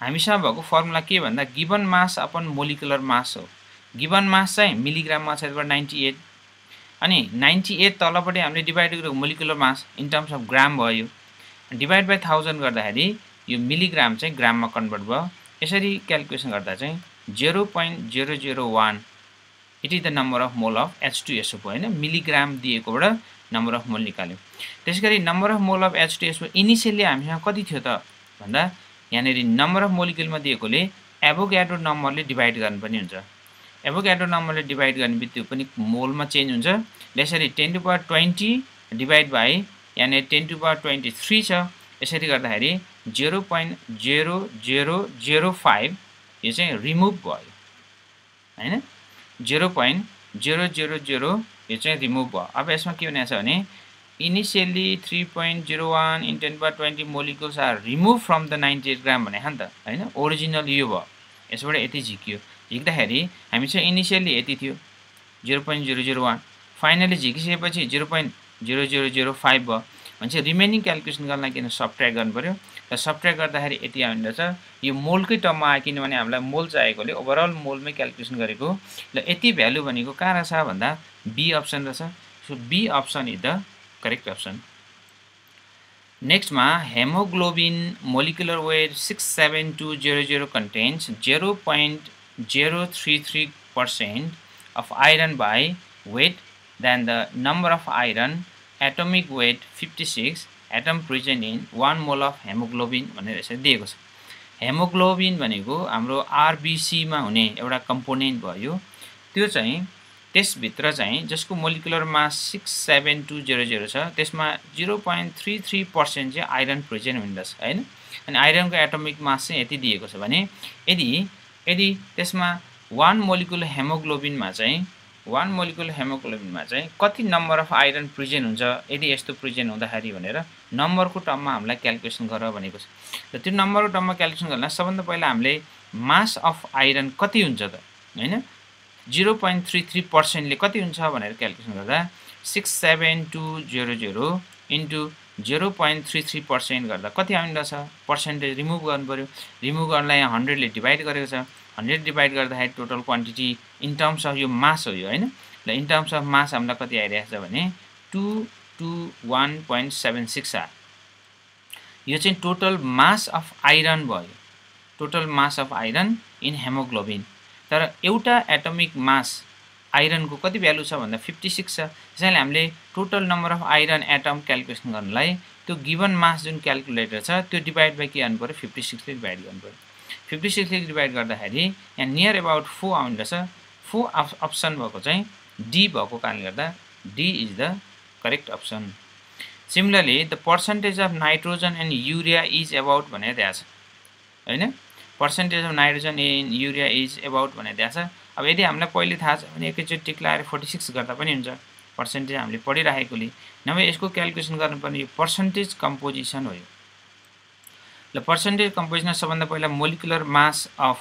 हामीसँग भएको फर्मुला के भन्दा given mass upon molecular mass हो गिवन मास चाहिँ मिलीग्राम मा छ त्यसबाट ninety-eight अनि ninety-eight तलपटि हामीले डिवाइड गरेको molecular mass in terms of gram भयो डिवाइड बाइ one thousand गर्दाखेरि यो मिलीग्राम चाहिँ ग्राम मा कन्भर्ट भयो यसरी क्याल्कुलेसन गर्दा चाहिँ zero point zero zero one It is the number of mole of H two S O four हैन मिलीग्राम दिएकोबाट नम्बर अफ मोल निकाल्यो त्यसैगरी number of mole of H two S O four initially हामीसँग कति थियो त भन्दा यानेरी नम्बर अफ मोलिक्युलमा दिएकोले एभोगाड्रो नम्बरले डिवाइड गर्न पनि हुन्छ एभोगाड्रो नम्बरले डिवाइड गर्ने बित्तिकै पनि मोलमा चेन्ज हुन्छ त्यसैले ten to the power twenty divide by याने ten to the power twenty-three छ यसरी गर्दाखेरि zero point zero zero zero five यो चाहिँ रिमुभ भयो हैन zero point zero zero zero यो चाहिँ रिमुभ भयो अब यसमा के भनेछ भने initially three point zero one in ten power twenty molecules are removed from the ninety-eight gram भने हैन त हैन ओरिजिनल यो भयो यसबाट यति झिक्यो झिक्दाखेरि हामी चाहिँ इनिशियली यति थियो zero point zero zero one finally झिकिसकेपछि zero point zero zero zero five भयो भनेपछि रिमेनिङ क्याल्कुलेसन गर्न किन सबट्र्याक्ट गर्नु पर्यो र सबट्र्याक्ट गर्दाखेरि यति आउँदै छ यो मोलकै टर्ममा आयो किनभने हामीलाई मोल चाहिएकोले ओभरअल मोलमै क्याल्कुलेसन गरेको ल यति भ्यालु भनेको कहाँ छ भन्दा बी अप्सन रहेछ so B option is the correct option नेक्स्टमा haemoglobin molecular weight six seven two zero zero contains zero point zero three three percent of iron by weight then the number of iron atomic weight fifty-six atom present in one mole of hemoglobin भनेर यसरी दिएको छ hemoglobin भनेको हाम्रो RBC मा हुने एउटा component भयो त्यो चाहिँ त्यस भित्र चाहिँ जसको molecular mass six seven two zero zero छ त्यसमा zero point three three percent चाहिँ आइरन प्रेजेन्ट हुँदछ हैन अनि आइरनको एटमिक मास चाहिँ यति दिएको छ भने यदि यदि त्यसमा one molecule hemoglobin मा चाहिँ one molecule hemoglobin मा चाहिँ कति नम्बर अफ आइरन प्रेजेन्ट हुन्छ यदि यस्तो प्रेजेन्ट हुँदाखेरि भनेर नम्बरको टर्ममा हामीलाई क्याल्कुलेसन गर भनेको छ र त्यो नम्बरको टर्ममा क्याल्कुलेसन गर्न सबभन्दा पहिला हामीले मास अफ आइरन कति हुन्छ त हैन zero point three three percent ले कति हुन्छ भनेर क्याल्कुलेसन गर्दा six seven two zero zero into zero point three three percent गर्दा कति आउँदछ पर्सेन्टेज रिमुभ गर्नु पर्यो रिमुभ गर्नलाई यहाँ one hundred ले डिवाइड गरेको छ one hundred डिवाइड गर्दाखेरि total quantity in terms of यो मास हो यो हैन ल इन टर्म्स अफ मास हामीलाई कति आइरहेछ भने two hundred twenty-one point seven six आ यो चाहिँ टोटल मास अफ आइरन भयो total mass of iron in haemoglobin तर एउटा एटमिक मास आइरनको कति भ्यालु छ भन्दा fifty-six छ त्यसैले हामीले total number of iron atom calculation गर्नलाई त्यो गिवन मास जुन क्याल्कुलेटर छ त्यो डिवाइड बाइ के गर्नुपर्यो fifty-six ले डिवाइड गर्नुपर्यो fifty-six ले डिवाइड गर्दाखेरि यहाँ नियर अबाउट four आउँदछ four अप्सन भएको चाहिँ डी भएको कारणले गर्दा D is the correct option similarly the percentage of nitrogen and urea is about भनेर दिएको छ हैन percentage of nitrogen and urea is about भनेर दिएको छ अब यदि हामीलाई पहिले थाहा छ भने एकैचोटि टिक लगाएर forty-six गर्दा पनि हुन्छ पर्सेन्टेज हामीले पढिराखेकोले नभए यसको क्याल्कुलेसन गर्नुपर्ने यो पर्सेन्टेज कम्पोजिसन हो The percentage composition of molecular mass of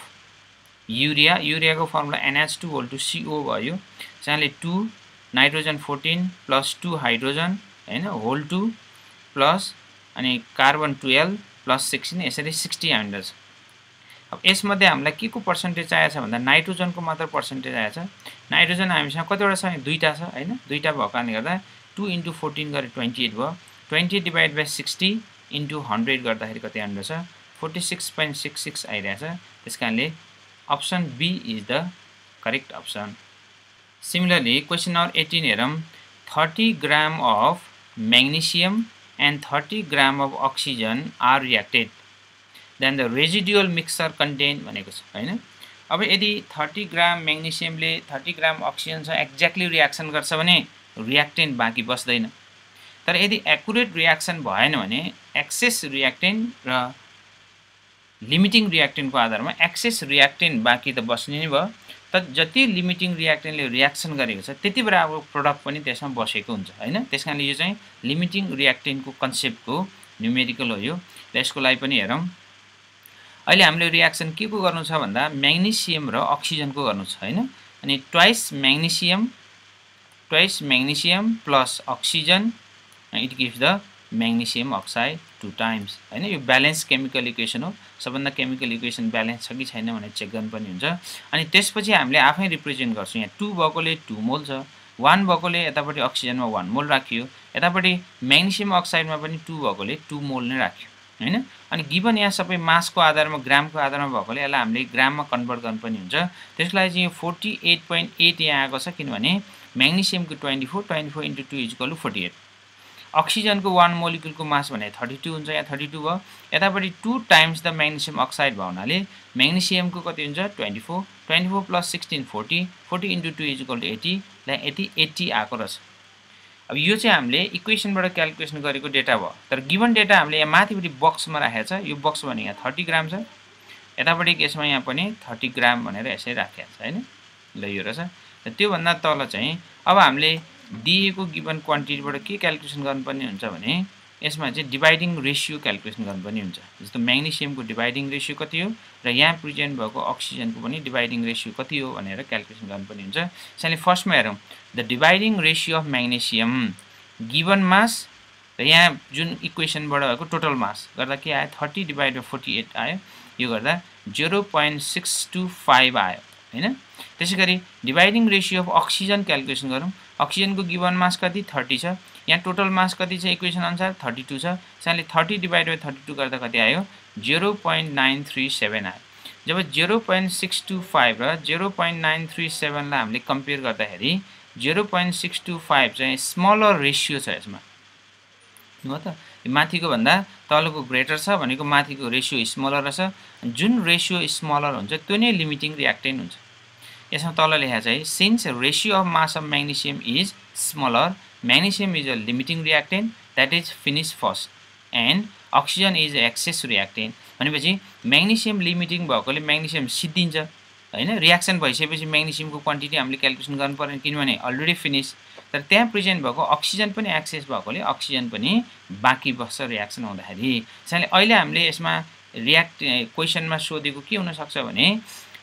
urea, urea को formula N H two to C O value, two nitrogen fourteen plus two hydrogen and whole two plus and carbon twelve plus sixteen यसरी sixty आइन्दछ. अब यसमध्ये हामीलाई के को percentage आएको छ भन्दा नाइट्रोजनको मात्र पर्सेन्टेज आएको छ. नाइट्रोजन हामीसँग कतिवटा छ भने दुईटा छ हैन, दुईटा भएकाले गर्दा two into fourteen गरे twenty-eight भयो. twenty divided by sixty into one hundred गर्दाखेरि कति आउँछ forty-six point six six आइरहेछ. त्यसकारणले option B is the correct option. Similarly question number eighteen हेरौं. thirty grams of magnesium and thirty grams of oxygen are reacted, then the residual mixture contain भनेको छ हैन. अब यदि thirty grams magnesium ले thirty grams oxygen सँग exactly reaction गर्छ भने reactant बाकी बस्दैन. तर यदि accurate reaction भएन भने excess reactant र limiting reactant को आधारमा excess reactant बाकी त बस्ने नै भयो. तर जति limiting reactant ले reaction गरेको छ त्यति बराबरको product पनि त्यसमा बसेको हुन्छ हैन. त्यसकारणले यो चाहिँ limiting reactant को concept को numerical हो यो. त्यसको लागि पनि हेरौं. अहिले हामीले reaction के को गर्नु छ भन्दा magnesium र oxygen को गर्नु छ हैन. अनि twice magnesium twice magnesium plus oxygen, and it gives the magnesium oxide two times. I know you balance chemical equation हो. सबभन्दा chemical equation balance छ कि छैन भनेर चेक गर्नु पनि हुन्छ. अनि त्यसपछि हामीले आफै रिप्रेजेन्ट गर्छौं. यहाँ two भएकोले two मोल छ, one भएकोले यतापटि oxygen मा one मोल राखियो, यतापटि magnesium oxide मा पनि two भएकोले two मोल नै राखियो हैन. अनि गिवन यहाँ सबै मास को आधारमा ग्राम को आधारमा भएकोले यसलाई हामीले ग्राम मा कन्भर्ट गर्न पनि हुन्छ. त्यसको लागि चाहिँ forty-eight point eight यहाँ आएको छ किनभने magnesium को twenty-four, twenty-four into two is equal to forty-eight. Oxygen को one molecule को mass भने thirty-two हुन्छ, यहाँ thirty-two भयो. यतापटि two times the magnesium oxide भएनाले magnesium को कति हुन्छ twenty-four, twenty-four plus sixteen forty, forty into two is equal to eighty. लाई यति eighty आको रहेछ. अब यो चाहिँ हामीले इक्वेसन बाट क्याल्कुलेसन गरेको डेटा भयो. तर गिवन डेटा हामीले यहाँ माथिपटि बक्स मा राखेछ. यो बक्स भने यहाँ thirty grams छ, यतापटि यसमा यहाँ पनि thirty grams भनेर यसरी राखेछ हैन. ल यो रहेछ. र त्यो भन्दा तल चाहिँ अब हामीले दिएको गिवन क्वान्टिटी बाट के क्याल्कुलेसन गर्नुपर्ने हुन्छ भने यसमा चाहिँ डिवाइडिङ रेशियो क्याल्कुलेसन गर्नुपर्ने हुन्छ. जस्तो म्याग्नेशियम को डिवाइडिङ रेशियो कति हो र यहाँ प्रेजेन्ट भएको अक्सिजन को पनि डिवाइडिङ रेशियो कति हो भनेर क्याल्कुलेसन गर्नुपर्ने हुन्छ. त्यसैले फर्स्टमा हेरौं. The dividing ratio of magnesium given mass र यहाँ जुन इक्वेसन बाट भएको टोटल मास गर्दा के आयो thirty divided by forty-eight आयो. यो गर्दा zero point six two five आयो हैन. त्यसैगरी dividing ratio of oxygen calculation गरौं. अक्सिजन को गिवन मास कति thirty छ, यहाँ टोटल मास कति छ इक्वेसन अनुसार thirty-two छ. त्यसैले thirty divided by thirty-two गर्दा कति आयो zero point nine three seven आयो. जब zero point six two five र zero point nine three seven लाई हामीले कम्पेयर गर्दाखेरि zero point six two five चाहिँ स्मलर रेशियो छ यसमा. हो त माथिको भन्दा तलको ग्रेटर छ भनेको माथिको रेशियो स्मलर रहेछ. जुन रेशियो स्मलर हुन्छ त्यो नै लिमिटिङ रिएक्टेन्ट हुन्छ. यसमा तल लेखा चाहिँ since ratio of mass of magnesium is smaller, magnesium is a limiting reactant that is finish first and oxygen is excess reactant. भनेपछि म्याग्नेशियम लिमिटिङ भएकोले म्याग्नेशियम सिद्धिन्छ हैन. रिएक्सन भइसकेपछि म्याग्नेशियम को क्वान्टिटी हामीले क्याल्कुलेसन गर्नुपर्ने किनभने अलरेडी फिनिश. तर त्यहाँ प्रेजेन्ट भएको अक्सिजन पनि एक्सेस भएकोले अक्सिजन पनि बाकी बस्छ रिएक्सन हुँदाखेरि. त्यसैले अहिले हामीले यसमा रिएक्ट क्वेशनमा सोधेको के हुन सक्छ भने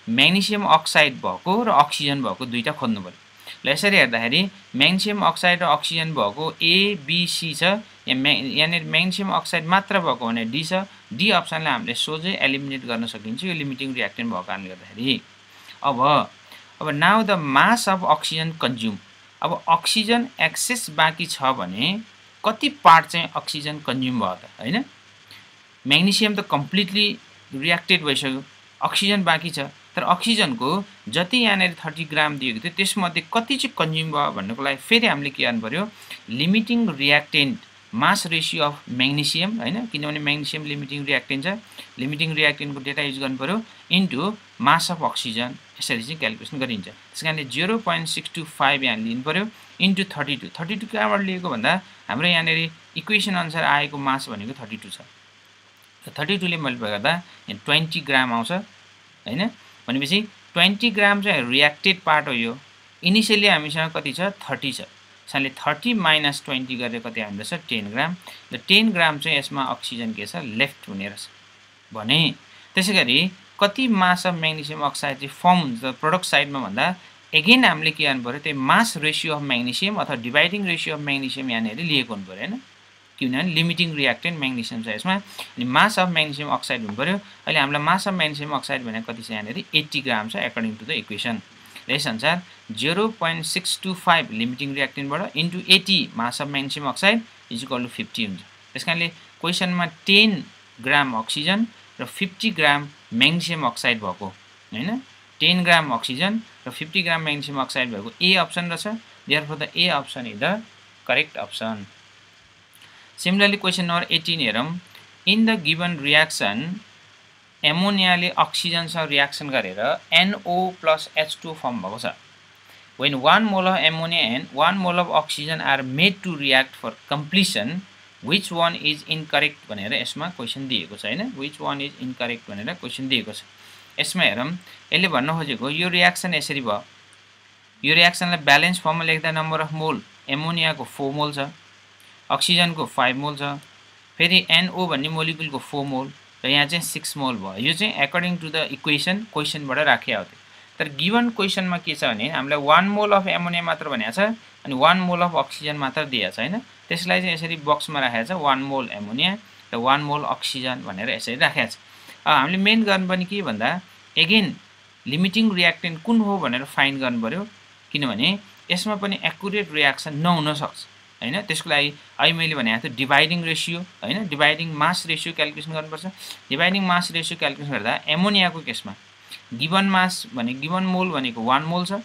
म्याग्नेशियम अक्साइड भएको र अक्सिजन भएको दुईटा खोज्नु पर्यो. ल यसरी हेर्दाखेरि म्याग्नेशियम अक्साइड र अक्सिजन भएको ए बी सी छ. यहाँ म्याग्नेशियम अक्साइड मात्र भएको भने डी छ. डी अप्सनलाई हामीले सोझै एलिमिनेट गर्न सकिन्छ यो लिमिटिङ रिएक्टेन्ट भएको कारणले गर्दाखेरि. अब अब now the mass of oxygen consume. अब अक्सिजन एक्सेस बाकी छ भने कति पार्ट चाहिँ अक्सिजन कन्ज्युम भयो त हैन. म्याग्नेशियम त कम्प्लिटली रिएक्टेड भइसक्यो, अक्सिजन बाँकी छ. तर अक्सिजन को जति यहाँ thirty grams दिएको थियो त्यसमध्ये कति चाहिँ कन्ज्युम भयो भन्नको लागि फेरि हामीले के गर्नु पर्यो limiting reactant mass ratio of magnesium हैन. किनभने म्याग्नेशियम लिमिटिङ रिएक्टेन्ट छ, लिमिटिङ रिएक्टेन्टको डेटा युज गर्नु पर्यो इन्टु मास अफ अक्सिजन. यसरी चाहिँ क्याल्कुलेसन गरिन्छ. त्यसकारणले zero point six two five यहाँ लिनु पर्यो इन्टु thirty-two. thirty-two कहाँबाट लिएको भन्दा हाम्रो यहाँ इक्वेसन अनुसार आएको मास भनेको thirty-two छ. thirty-two ले मल्टिप्लाई गर्दा यहाँ twenty grams आउँछ हैन. भनेपछि twenty grams चाहिँ रिएक्टेड पार्ट हो यो. इनिशियली हामीसँग कति छ thirty छ. त्यसैले thirty minus twenty गरेर कति आउँछ ten grams. र ten grams चाहिँ यसमा अक्सिजन के छ लेफ्ट हुने रहेछ. भने त्यसैगरी कति मास अफ म्याग्नेशियम अक्साइड चाहिँ फर्म हुन्छ प्रोडक्ट साइडमा भन्दा अगेन हामीले के गर्नु पर्यो त्यो मास रेशियो अफ म्याग्नेशियम अथवा डिवाइडिङ रेशियो अफ म्याग्नेशियम यहाँ हेरि लिएको हुनुपर्यो हैन किनभने लिमिटिङ रिएक्टेन्ट म्याग्नेशियम छ यसमा अनि मास अफ म्याग्नेशियम अक्साइड हुनुपर्यो अहिले हामीलाई मास अफ म्याग्नेशियम अक्साइड भनेको कति छ यहाँ हेरि अस्सी ग्राम छ अकॉर्डिङ टु द इक्वेसन यस अनुसार zero point six two five limiting reactant बाट इन्टु अस्सी mass of magnesium oxide is equal to पचास हुन्छ त्यसकारणले क्वेशनमा दस ग्राम अक्सिजन र पचास ग्राम म्याग्नेशियम अक्साइड भएको हैन दस ग्राम अक्सिजन र पचास ग्राम म्याग्नेशियम अक्साइड भएको ए अप्सन रहेछ therefore the A option is the correct option Similarly, question number eighteen here. In the given reaction, ammonia le oxygen sa reaction garera NO plus H two form bhako cha. When one mole of ammonia and one mole of oxygen are made to react for completion, which one is incorrect? Bhanera esma question diyeko cha haina. Which one is incorrect? Bhanera question diyeko cha. Esma herau ele bhanna khojeko yo reaction esari bhayo. Yo reaction la balance form ma lekhda number of mole ammonia ko four mole cha. Oxygen को five mole छ फेरि NO भन्ने molecule को four mole र यहाँ चाहिँ six mole भयो यो चाहिँ according to the equation question बाट राखेको हो तर given question मा के छ भने हामीलाई one mole of ammonia मात्र भनेको छ अनि one mole of oxygen मात्र दिएको छ हैन त्यसलाई चाहिँ यसरी बक्स मा राखेको छ one mole ammonia र one mole oxygen भनेर यसरी राखेको छ अब हामीले मेन गर्नुपर्ने के भन्दा अगेन लिमिटिङ रिएक्टेन्ट कुन हो भनेर फाइन्ड गर्नु पर्यो किनभने यसमा पनि एक्युरेट रिएक्सन नहुन सक्छ हैन त्यसको लागि आइ मैले भने त डिवाइडिङ रेशियो हैन डिवाइडिङ मास रेशियो क्याल्कुलेसन गर्नुपर्छ डिवाइडिङ मास रेशियो क्याल्कुलेसन गर्दा एमोनियाको केसमा गिवन मास भने गिवन मोल भनेको one मोल छ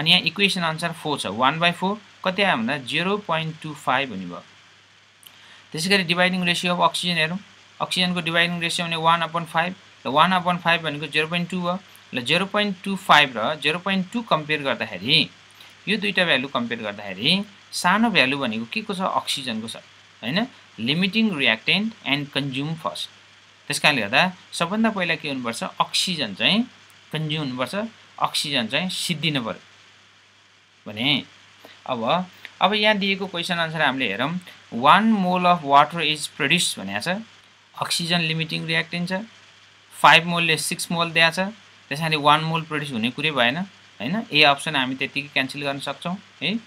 अनि यहाँ इक्वेसन आन्सर four छ one by four कति आयो भन्दा zero point two five हुने भयो त्यसैगरी डिवाइडिङ रेशियो अफ अक्सिजन हेरौं अक्सिजनको डिवाइडिङ रेशियो भने one upon five र one upon five भनेको zero point two हो ल zero point two five र zero point two कम्पेयर गर्दाखेरि यो दुईटा भ्यालु कम्पेयर गर्दाखेरि सानो भ्यालु भनेको के को छ अक्सिजनको छ हैन limiting reactant and consume first त्यसकारणले गर्दा सबभन्दा पहिला के हुनु पर्छ अक्सिजन चाहिँ कन्ज्युम हुनु पर्छ अक्सिजन चाहिँ सिद्धिनु पर्यो भने अब अब यहाँ दिएको क्वेशन आन्सर हामीले हेरौं one mole of water is produced भनेको छ अक्सिजन लिमिटिङ रिएक्टेन्ट छ five mole ले six mole दिएको छ त्यसैले one mole प्रोड्युस हुने कुरै भएन हैन ए अप्सन हामी त्यतिकै क्यान्सल गर्न सक्छौं है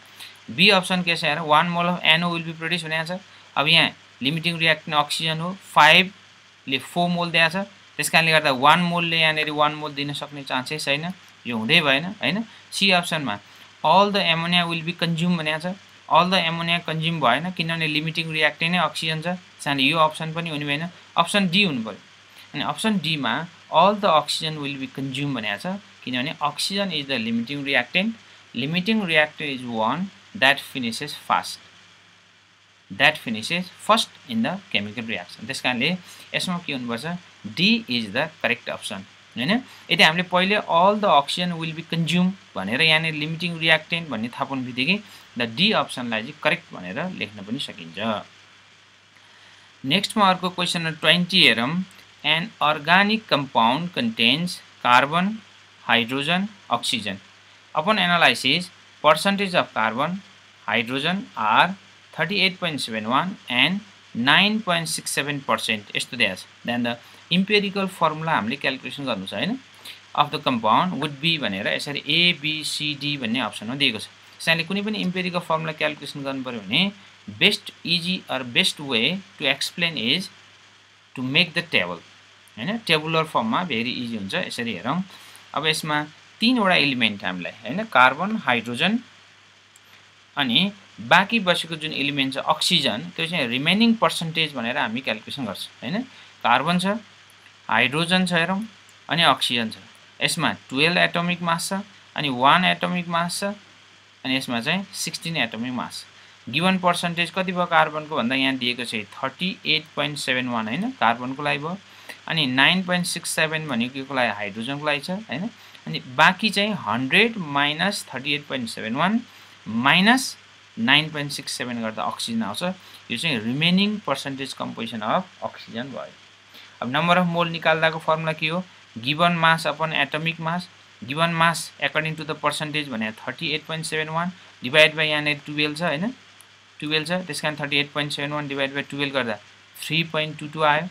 बी अप्सन के छ यार one mole of NO will be produced भनेको छ अब यहाँ लिमिटिङ रिएक्टेन्ट अक्सिजन हो five ले four mole दिएको छ त्यसकारणले गर्दा one mole ले यहाँ नेरी one mole दिन सक्ने चान्सेस छैन यो हुँदै भएन हैन सी अप्सनमा all the ammonia will be consumed भनेको छ all the ammonia consume भएन किनभने लिमिटिङ रिएक्टेन्ट नै अक्सिजन छ त्यसैले यो अप्सन पनि हुने भएन अप्सन डी हुनु पर्यो अनि अप्सन डी मा all the oxygen will be consumed भनेको छ किनभने oxygen is the limiting reactant limiting reactant is one that finishes fast that finishes first in the chemical reaction त्यसकारणले यसमा के हुनुपर्छ D is the correct option हैन यदि हामीले पहिले all the oxygen will be consumed भनेर यहाँ नि limiting reactant भन्ने थाप्नु बित्तिकै the D option लाई चाहिँ correct भनेर लेख्न पनि सकिन्छ नेक्स्ट मा अर्को क्वेशन twenty हेरौं an organic compound contains carbon hydrogen oxygen upon analysis percentage of carbon hydrogen are thirty-eight point seven one and nine point six seven percent yesto diya cha then the empirical formula hamle calculation garnu cha haina of the compound would be bhanera esari a b c d bhanne option ma diyeko cha त्यसैले कुनै पनि empirical formula calculation गर्नु पर्यो भने best easy or best way to explain is to make the table हैन tabular form ma very easy huncha यसरी हेरौं अब यसमा तीन वटा एलिमेन्ट हामीलाई हैन कार्बन हाइड्रोजन अनि बाकी बसेको जुन एलिमेन्ट छ अक्सिजन त्यो चाहिँ रिमेनिङ परसेन्टेज भनेर हामी क्याल्कुलेसन गर्छ हैन कार्बन छ हाइड्रोजन छ हेरौं अनि अक्सिजन छ यसमा twelve एटमिक मास छ अनि one एटमिक मास छ अनि यसमा चाहिँ sixteen atomic mass given percentage कति भयो कार्बनको भन्दा यहाँ दिएको छ thirty-eight point seven one हैन कार्बनको लागि भयो अनि nine point six seven भनेको को लागि हाइड्रोजनको लागि छ हैन अनि बाकी चाहिँ one hundred minus thirty-eight point seven one minus nine point six seven गर्दा अक्सिजन आउँछ यो चाहिँ remaining percentage composition of oxygen भयो अब नम्बर अफ मोल निकाल्दाको फर्मुला के हो given mass upon atomic mass given mass according to the percentage भने thirty-eight point seven one divide by यहाँ twelve छ हैन twelve छ त्यसकारण thirty-eight point seven one divide by twelve गर्दा three point two two आयो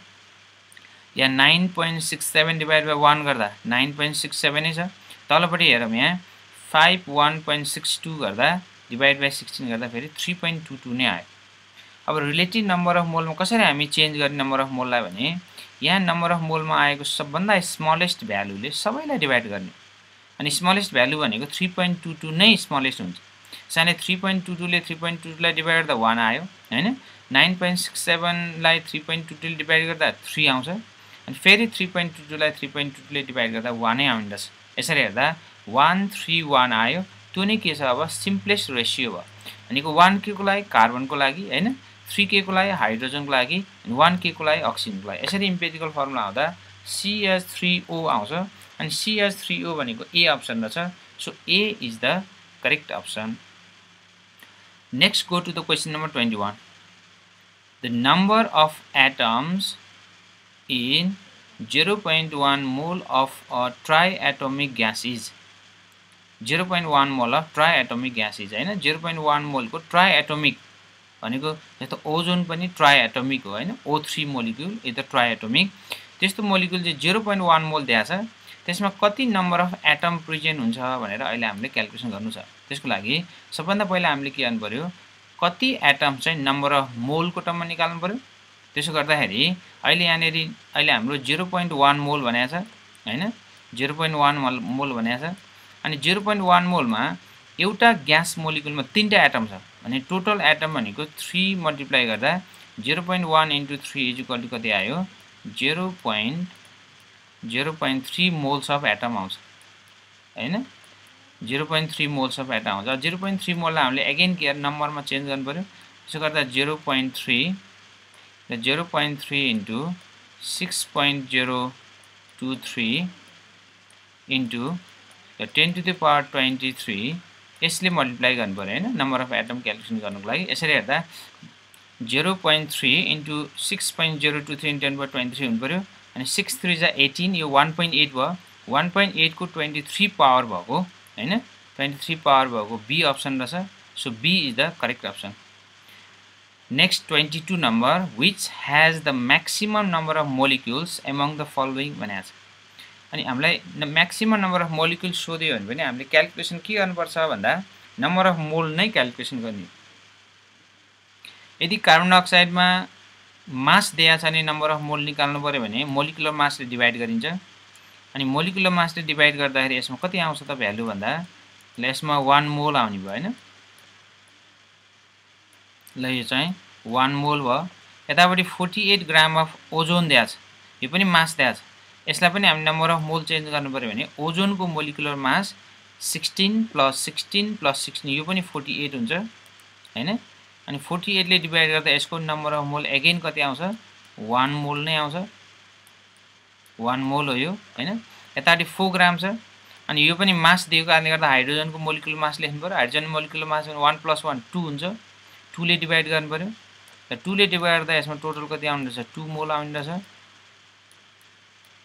या nine point six seven divide by one गर्दा नाइन पॉइंट सिक्स सेवेन ही तलपटी हेरौँ यहाँ five one point six two गर्दा डिवाइड बाई सिक्सटीन गर्दा फेरि थ्री पॉइंट टू टू नै आयो। अब रिलेटिव नंबर अफ मोल में कसरी हमी चेंज करने नंबर अफ मोल यहाँ नंबर अफ मोल में आगे सबभन्दा स्मलेस्ट भ्यालुले सबैलाई डिवाइड गर्ने अनि स्मलेस्ट भ्यालु भनेको थ्री पॉइंट टू टू नै स्मलेस्ट हुन्छ। सानै थ्री पॉइंट टू टूले थ्री पॉइंट टू टूलाई डिवाइड गर्दा वन आयो हैन, नाइन पॉइंट सिक्स सेवेनलाई थ्री पॉइंट टू टूले डिवाइड गर्दा थ्री आउँछ अनि फेरि थ्री पॉइंट टू टूलाई थ्री पॉइंट टू टूले डिवाइड गर्दा वानै आउँदछ। यसरी हेर्दा वन थ्री वन आयो। त्यो नै के छ अब सिम्पलेस्ट रेशियो भयो भनेको वन के को लागि कार्बनको लागि हैन, थ्री के को लागि हाइड्रोजनको लागि अनि वन के को लागि अक्सिजनको लागि। यसरी एम्पिरिकल फर्मुला आउँदा सीएच थ्री ओ आउँछ अनि सीएच थ्री ओ भनेको ए अप्सन रहेछ। So A is the correct option. Next go to the question number twenty one. The number of atoms in zero point one mole of a triatomic gas is zero point one mole of triatomic gas is है zero point one mole को triatomic जैसे ozone भी triatomic हो O three molecule ये तो triatomic त्यस्तो molecule zero point one mole दिया त्यसमा कति नंबर अफ एटम प्रेजेन्ट हुन्छ भनेर अहिले हामीले क्याल्कुलेसन गर्नु छ। त्यसको लागि सबभन्दा पहिला हामीले के गर्नु पर्यो कति एटम चाहिँ नंबर अफ मोल को टर्ममा निकाल्नु पर्यो। त्यसो गर्दाखेरि अहिले यहाँ अहिले हाम्रो जीरो पॉइंट वन मोल भनेछ हैन, जीरो पॉइंट वन मोल भनेछ अनि जीरो पॉइंट वन मोल में एउटा गैस मोलिक्यूल में तीनटा एटम छ अनि टोटल एटम भनेको थ्री मल्टिप्लाई गर्दा zero point one into three is equal to कति आयो zero point zero point three moles of atom आउँछ हैन, zero point three moles of atom आउँछ। जीरो पॉइंट थ्री मोललाई हामीले अगेन के नंबर में चेंज गर्नु पर्यो। त्यसो गर्दा zero point three zero point three into six point zero two three into ten to the power twenty three यसले मल्टिप्लाई गर्नु पर्यो हैन नंबर अफ एटम क्याल्कुलेसन गर्नुको लागि। यसरी हेर्दा zero point three into six point zero two three into ten power twenty three हुनु पर्यो अनि सिक्स थ्री जा एटीन यो वन पॉइंट एट भयो, वन पॉइंट एट को ट्वेंटी थ्री पावर भएको हैन, ट्वेंटी थ्री पावर भएको बी अप्सन रहेछ। So B is the correct option. Next twenty two number which has the maximum number of molecules among the following भनेको छ अनि हामीलाई maximum number of molecule सोध्यो भने हामीले क्याल्कुलेसन के गर्नुपर्छ भन्दा नंबर अफ मोल नै क्याल्कुलेसन गर्ने। यदि कार्बन डाइअक्साइड में मास दिया छ भने नंबर अफ मोल निकाल्नु पर्यो भने मोलिकुलर मासले डिवाइड गरिन्छ अनि मोलिकुलर मासले डिवाइड गर्दाखेरि यसमा कति आउँछ त भ्यालु भन्दा ल यसमा वन मोल आउने भयो हैन, ल यो चाहिँ वन मोल भयो। यतापट्टि forty eight gram of ozone दिया छ, यो पनि मास दिया छ, यसलाई पनि हामी नंबर अफ मोल चेन्ज गर्नु पर्यो भने ओजोन को molecular mass sixteen plus sixteen plus sixteen यो पनि फोर्टी एट हुन्छ हैन अनि फोर्टी एटले डिवाइड गर्दा यसको नंबर अफ मोल अगेन कति आउँछ वन मोल नै आउँछ, वन मोल हो यो हैन। यतापट्टि फोर ग्राम छ अनि यो पनि मास दिएको कारणले गर्दा हाइड्रोजनको मोलिकुलर मास लेख्नु पर्यो। Hydrogen molecular mass one plus one two हुन्छ, टूले डिवाइड गर्नु पर्यो र टूले डिवाइड गर्दा यसमा टोटल कति आउने रहेछ टू मोल आउने रहेछ,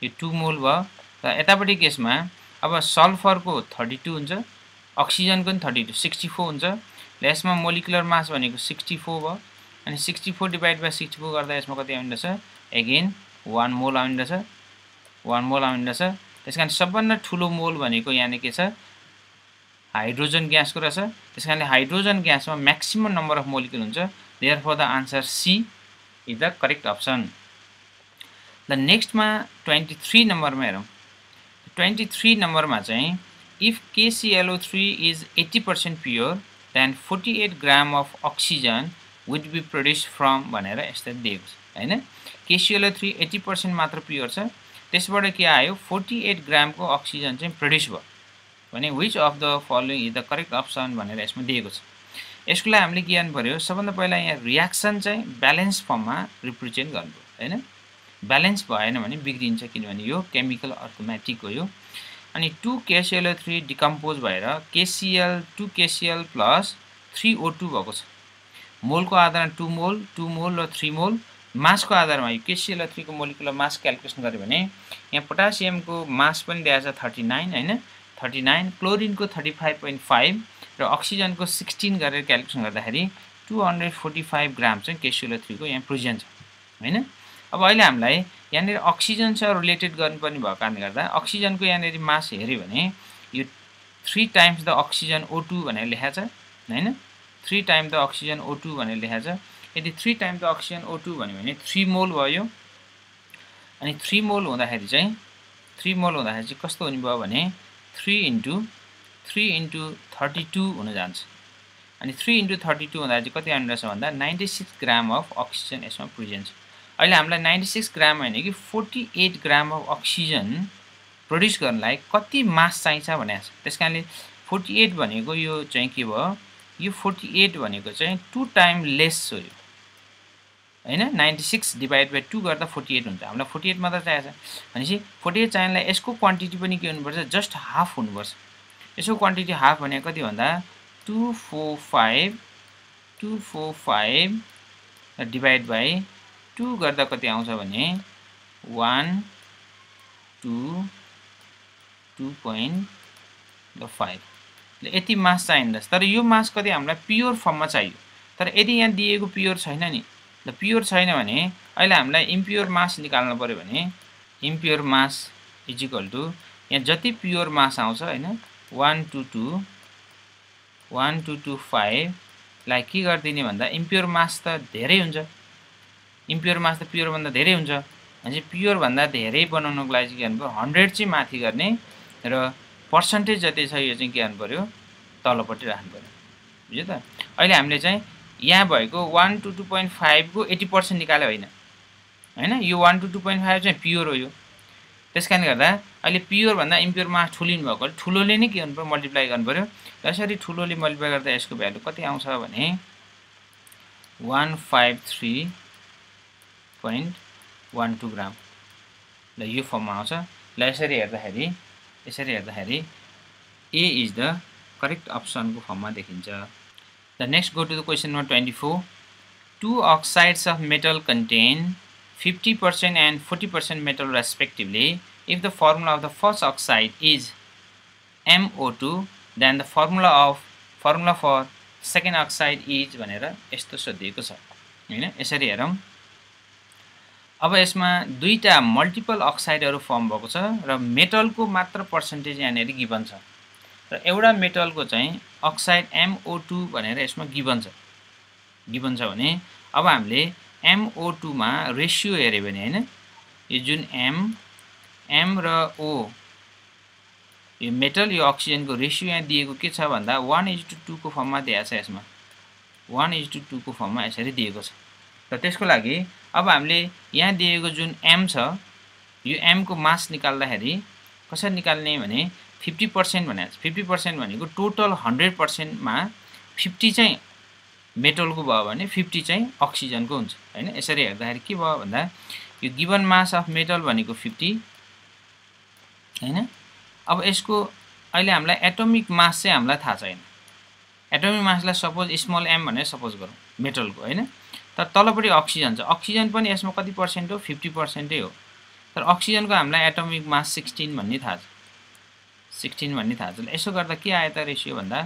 यो टू मोल भयो। र यतापट्टि केसमा अब सल्फरको थर्टी टू हुन्छ, अक्सिजनको पनि थर्टी टू सिक्सटी फोर हुन्छ, यसमा मोलिकुलर मास भनेको सिक्सटी फोर भयो अनि sixty four divide by sixty four गर्दा यसमा कति आउने रहेछ अगेन वन मोल आउने रहेछ, वन मोल आउने रहेछ। त्यस कारण सबभन्दा ठुलो मोल भनेको यहाँ के छ हाइड्रोजन ग्यासको रहेछ। त्यस कारणले हाइड्रोजन ग्यासमा मैक्सिमम नंबर अफ मोलिकुल हुन्छ। Therefore the answer C is the correct option. The नेक्स्टमा ट्वेंटी थ्री नंबरमा हेरौँ। ट्वेंटी थ्री नंबरमा चाहिँ if KClO three is eighty percent pure then forty eight gram of oxygen would be produce from भनेर यस्तै दिएको छ हैन। केसीएलओ थ्री एटी पर्सेंट मात्र प्योर छ, त्यसबाट के आयो फोर्टी एट ग्राम को अक्सिजन चाहिँ प्रड्यूस भयो भने which of the following is the correct option भनेर यसमा दिएको छ। यसको लागि हामीले के गर्नु पर्यो सबभन्दा पहिला यहाँ रिएक्सन चाहिँ ब्यालेन्स फर्ममा रिप्रेजेन्ट गर्नु पर्यो हैन, ब्यालेन्स भएन भने बिग्रिन्छ किनभने यो केमिकल अर्थमेटिक हो यो। अनि टू केसीएलओ थ्री डिकम्पोज भएर KCl two KCl plus three O two भएको छ, मोल को आधारमा टू मोल टू मोल र थ्री मोल मास को आधारमा यो केसीएलओ थ्री को मोलिकुलर मास क्याल्कुलेसन गर्यो भने यहाँ पोटासियम को मास पनि दिएको छ थर्टी नाइन हैन, थर्टी नाइन क्लोरिन को थर्टी फाइव पॉइंट फाइव र अक्सिजन को सिक्सटीन गरेर क्याल्कुलेसन गर्दाखेरि two hundred forty five gram चाहिँ केसीएलओ थ्री को यहाँ प्रेजेन्ट छ हैन। अब अहिले हामीलाई यानेर oxygen सर related करने पर निभाकान करता है oxygen को यानेरी mass हेरी बने ये three times the oxygen O two बने लिहाजा नहीं ना three times the oxygen O two बने लिहाजा यदि three times the oxygen O two बने बने three mole वायो अनि three mole होता है रिचाइ three mole होता है जी कस्तो निभाव बने three into three into thirty-two होने जान्स अनि three into thirty-two होता है जी कत्या अंडर समझना ninety-six gram of oxygen ऐसा present अहिले हामीलाई ninety-six ग्राम हैन कि forty-eight gram of oxygen produce गर्नलाई कति मास चाहिन्छ भनेको छ त्यसकारणले forty-eight भनेको यो चाहिँ के भयो यो forty-eight भनेको चाहिँ two टाइम लेस हो यो हैन ninety-six डिवाइड बाइ two गर्दा forty-eight हुन्छ हामीलाई forty-eight मात्र चाहिन्छ भनेपछि forty-eight चाहिनलाई यसको क्वान्टिटी पनि के हुनुपर्छ जस्ट हाफ हुनुपर्छ यसको क्वान्टिटी हाफ भनेको कति भन्दा two forty-five two forty-five divide by two गर्दा कति आउँछ भने one two two point five ले यति मास चाहिन्छ तर यो मास कति हामीलाई प्योर फर्ममा चाहियो तर यदि यहाँ दिएको प्योर छैन नि ल प्योर छैन भने अहिले हामीलाई इम्प्योर मास निकाल्नु पर्यो भने impure mass is equal to यहाँ जति प्योर मास आउँछ हैन one two two one two two five लाई के गर्दिने भन्दा इम्प्योर मास त धेरै हुन्छ इम्प्योर मास त प्योर भन्दा धेरै हुन्छ अनि प्योर भन्दा धेरै बनाउनको लागि के गर्नु पर्यो one hundred चाहिँ माथि गर्ने र परसेन्टेज जति छ यो चाहिँ के गर्नु पर्यो तलपट्टि राख्नु पर्यो बुझ्यो त अहिले हामीले चाहिँ यहाँ भएको one to two point five को eighty percent निकाले हैन हैन यो one to two point five चाहिँ प्योर हो यो त्यसकारणले गर्दा अहिले प्योर भन्दा इम्प्योर मास ठुलिनु भएको ठुलोले नै के गर्नु पर्यो मल्टिप्लाई गर्नु पर्यो त्यसरी ठुलोले मल्टिप्लाई गर्दा यसको भ्यालु कति आउँछ भने one fifty-three point one two gram ल यो फर्ममा आउँछ ल यसरी हेर्दाखेरि यसरी हेर्दाखेरि A is the correct option को फर्ममा देखिन्छ the next go to the question number twenty-four two oxides of metal contain fifty percent and forty percent metal respectively if the formula of the first oxide is M O two then the formula of formula for second oxide is भनेर यस्तो सोधिएको छ हैन यसरी हेरौं अब यसमा दुईटा मल्टिपल अक्साइडहरु फर्म भएको छ र मेटलको मात्र परसेन्टेज यहाँ नेरी गिवन छ र एउटा मेटलको चाहिँ अक्साइड M O two भनेर यसमा गिवन छ गिवन छ भने अब हामीले M O two मा रेशियो हेर्यो भने हैन यो जुन M M र O यो मेटल यो अक्सिजनको रेशियो यहाँ दिएको के छ भन्दा one is to two को फर्ममा दिएको छ यसमा one is to two को फर्ममा यसरी दिएको छ र त्यसको लागि अब हामीले यहाँ दिएको जुन m छ यो m को मास निकाल्दाखेरि कसरी निकाल्ने भने fifty percent भने fifty percent भनेको टोटल one hundred percent मा fifty चाहिँ मेटलको भयो भने fifty चाहिँ अक्सिजनको हुन्छ हैन यसरी हेर्दाखेरि के भयो भन्दा यो गिवन मास अफ मेटल भनेको fifty हैन अब यसको अहिले हामीलाई एटोमिक मास चाहिँ हामीलाई थाहा छैन एटोमिक मासलाई सपोज स्मल m भनेर सपोज गरौँ मेटलको हैन तर तलपट्टि अक्सिजन छ अक्सिजन पनि यसमा कति परसेन्ट हो fifty percent नै हो तर अक्सिजनको हामीलाई एटोमिक मास sixteen भन्ने थाहा छ sixteen भन्ने थाहा छ यसो गर्दा के आयो त रेशियो भन्दा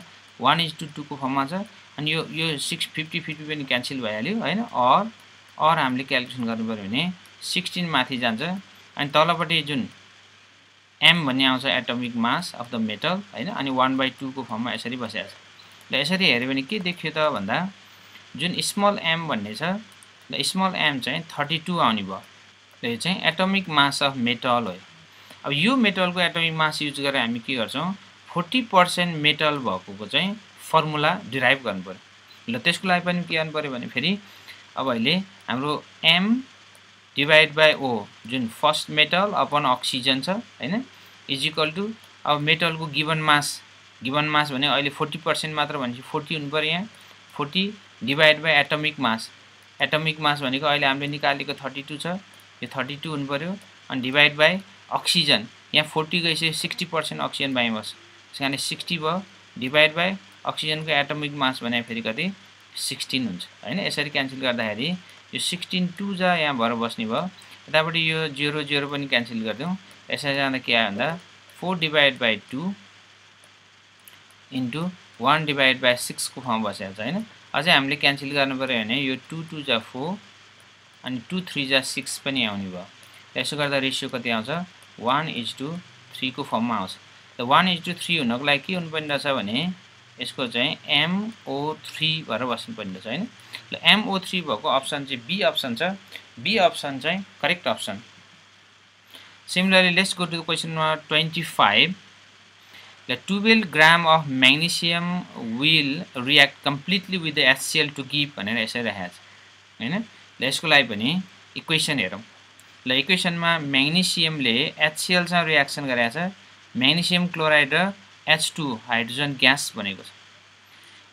one is to two को फर्ममा छ अनि यो यो six fifty fifty पनि क्यान्सल भइहाल्यो हैन अर अर हामीले क्याल्कुलेसन गर्नु पर्यो भने sixteen माथि जान्छ अनि तलपट्टि जुन m भन्ने आउँछ atomic mass of the metal हैन अनि one by two को फर्ममा यसरी बसेको छ ल यसरी हेर्यो भने के देखियो त भन्दा जुन स्मल m भन्ने छ ल स्मल m चाहिँ thirty-two आउने भयो र यो चाहिँ एटोमिक मास अफ मेटल हो अब यो मेटलको एटोमिक मास युज गरेर हामी के गर्छौं forty percent मेटल भएकोको चाहिँ फर्मुला डिराइभ गर्नु पर्यो ल त्यसको लागि पनि के गर्नु पर्यो भने फेरि अब अहिले हाम्रो m डिवाइड बाइ o जुन फर्स्ट मेटल अपॉन अक्सिजन छ हैन इज इक्वल टु अब मेटलको गिवन मास गिवन मास भने अहिले forty percent मात्र भनेपछि forty हुनु पर्यो यहाँ forty divide by atomic mass atomic mass भनेको अहिले हामीले निकालेको thirty-two छ यो thirty-two हुनु पर्यो अनि डिवाइड बाइ अक्सिजन यहाँ forty गएपछि sixty percent अक्सिजन बाइ बस त्यसकारणले sixty भयो डिवाइड बाइ अक्सिजनको एटोमिक मास भने फेरि कति sixteen हुन्छ हैन यसरी क्यान्सल गर्दाखेरि यो sixteen two जा यहाँ भएर बस्ने भयो यतापट्टि यो zero zero पनि क्यान्सल गर्दियौ यसरी जाँदा के आयो भन्दा four divide by two into one divide by six को फर्म बसेको छ हैन अझै हामीले क्यान्सल गर्नु पर्यो भने यो two two जा four अनि two three जा six पनि आउने भयो यसो गर्दा रेशियो कति आउँछ one is to three को फर्ममा आउँछ त one is to three हुनको लागि के हुनु पर्ने रहेछ भने यसको चाहिँ M O three भएर बस्नु पर्ने रहेछ हैन ल M O three भएको अप्सन चाहिँ B अप्सन छ B अप्सन चाहिँ correct option Similarly let's go to the question number twenty-five The twelve grams of magnesium will react completely with the HCl to give भनेर यसरी राखेको छ हैन ल यसको लागि पनि इक्वेसन हेरौं ल इक्वेसनमा म्याग्नेशियमले HCl सँग रियाक्सन गरेछ म्याग्नेशियम क्लोराइड र H two हाइड्रोजन ग्यास भनेको छ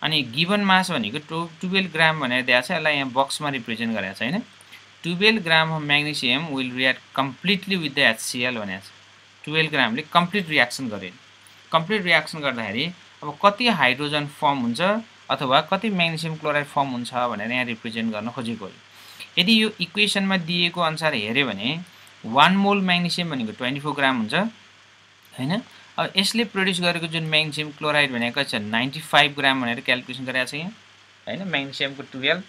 अनि गिवन मास भनेको twelve grams भनेर दिएको छ यसलाई यहाँ बक्समा रिप्रेजेन्ट गरेको छ हैन twelve grams of magnesium will react completely with the HCl भनेको छ twelve grams ले कम्प्लिट रियाक्सन गरे कम्प्लिट रियाक्सन गर्दाखेरि अब कति हाइड्रोजन फर्म हुन्छ अथवा कति म्याग्नेशियम क्लोराइड फर्म हुन्छ भनेर यहाँ रिप्रेजेन्ट गर्न खोजेको हो यदि यो इक्वेसनमा दिएको अनुसार हेरे भने one mole म्याग्नेशियम भनेको twenty-four grams हुन्छ हैन अब यसले प्रोड्युस गरेको जुन म्याग्नेशियम क्लोराइड भनेको छ ninety-five grams भनेर क्याल्कुलेसन गरेको छ यहाँ हैन म्याग्नेशियमको twelve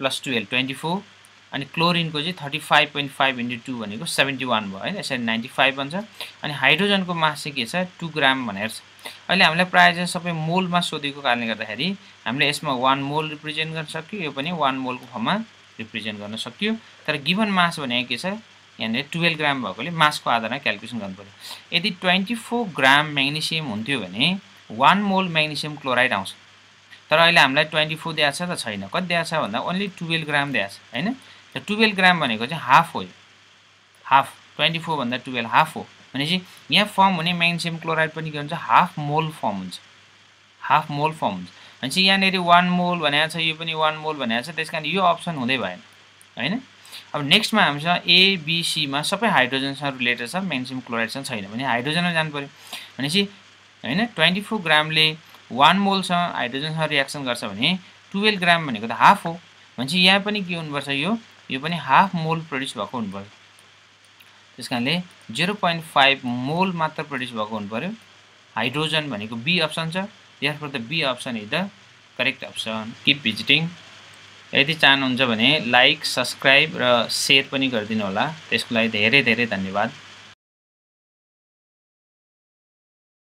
plus twelve twenty-four अनि क्लोरिनको चाहिँ thirty-five point five into two भनेको seventy-one भयो हैन यसरी ninety-five भन्छ अनि हाइड्रोजनको मास चाहिँ के छ two grams भनेर छ अहिले हामीले प्राय चाहिँ सबै मोलमा सोधेको कारणले गर्दाखेरि हामीले यसमा one mole रिप्रेजेन्ट गर्न सक्यो यो पनि one mole को फर्ममा रिप्रेजेन्ट गर्न सकियो तर गिवन मास भनेको के छ यानी twelve grams भएकोले मासको आधारमा क्याल्कुलेसन गर्नुपर्छ यदि twenty-four grams म्याग्नेशियम हुन्थ्यो भने one mole म्याग्नेशियम क्लोराइड आउँछ तर अहिले हामीलाई twenty-four दिएको छ त छैन कति दिएको छ भन्दा ओन्ली twelve grams दिएको छ हैन त twelve grams भनेको चाहिँ हाफ हो हाफ twenty-four भन्दा twelve हाफ हो भनेपछि यहाँ फर्म हुने म्याग्नेशियम क्लोराइड पनि के हुन्छ हाफ मोल फर्म हुन्छ हाफ मोल फर्म हुन्छ भनेपछि यहाँनेरि one mole भनेको छ यो पनि one mole भनेको छ त्यसकारण यो अप्सन हुँदै भएन हैन अब नेक्स्टमा हामीसँग ए बी सी मा सबै हाइड्रोजनसँग रिलेटेड छ म्याग्नेशियम क्लोराइडसँग छैन भने हाइड्रोजनमा जानु पर्यो भनेपछि हैन twenty-four grams ले one mole सँग हाइड्रोजनसँग रियाक्सन गर्छ भने twelve grams भनेको त हाफ हो भनेपछि यहाँ पनि के हुनुपर्छ यो यो पनि हाफ मोल प्रोड्युस भएको हुनुपर्छ त्यसकारणले zero point five mole मात्र प्रोड्युस भएको हुनुपर्यो हाइड्रोजन भनेको बी अप्सन छ therefore the B option is the correct option keep visiting यदि चाहनुहुन्छ भने लाइक सब्स्क्राइब र शेयर पनि गरिदिनु होला त्यसको लागि धेरै धेरै धन्यवाद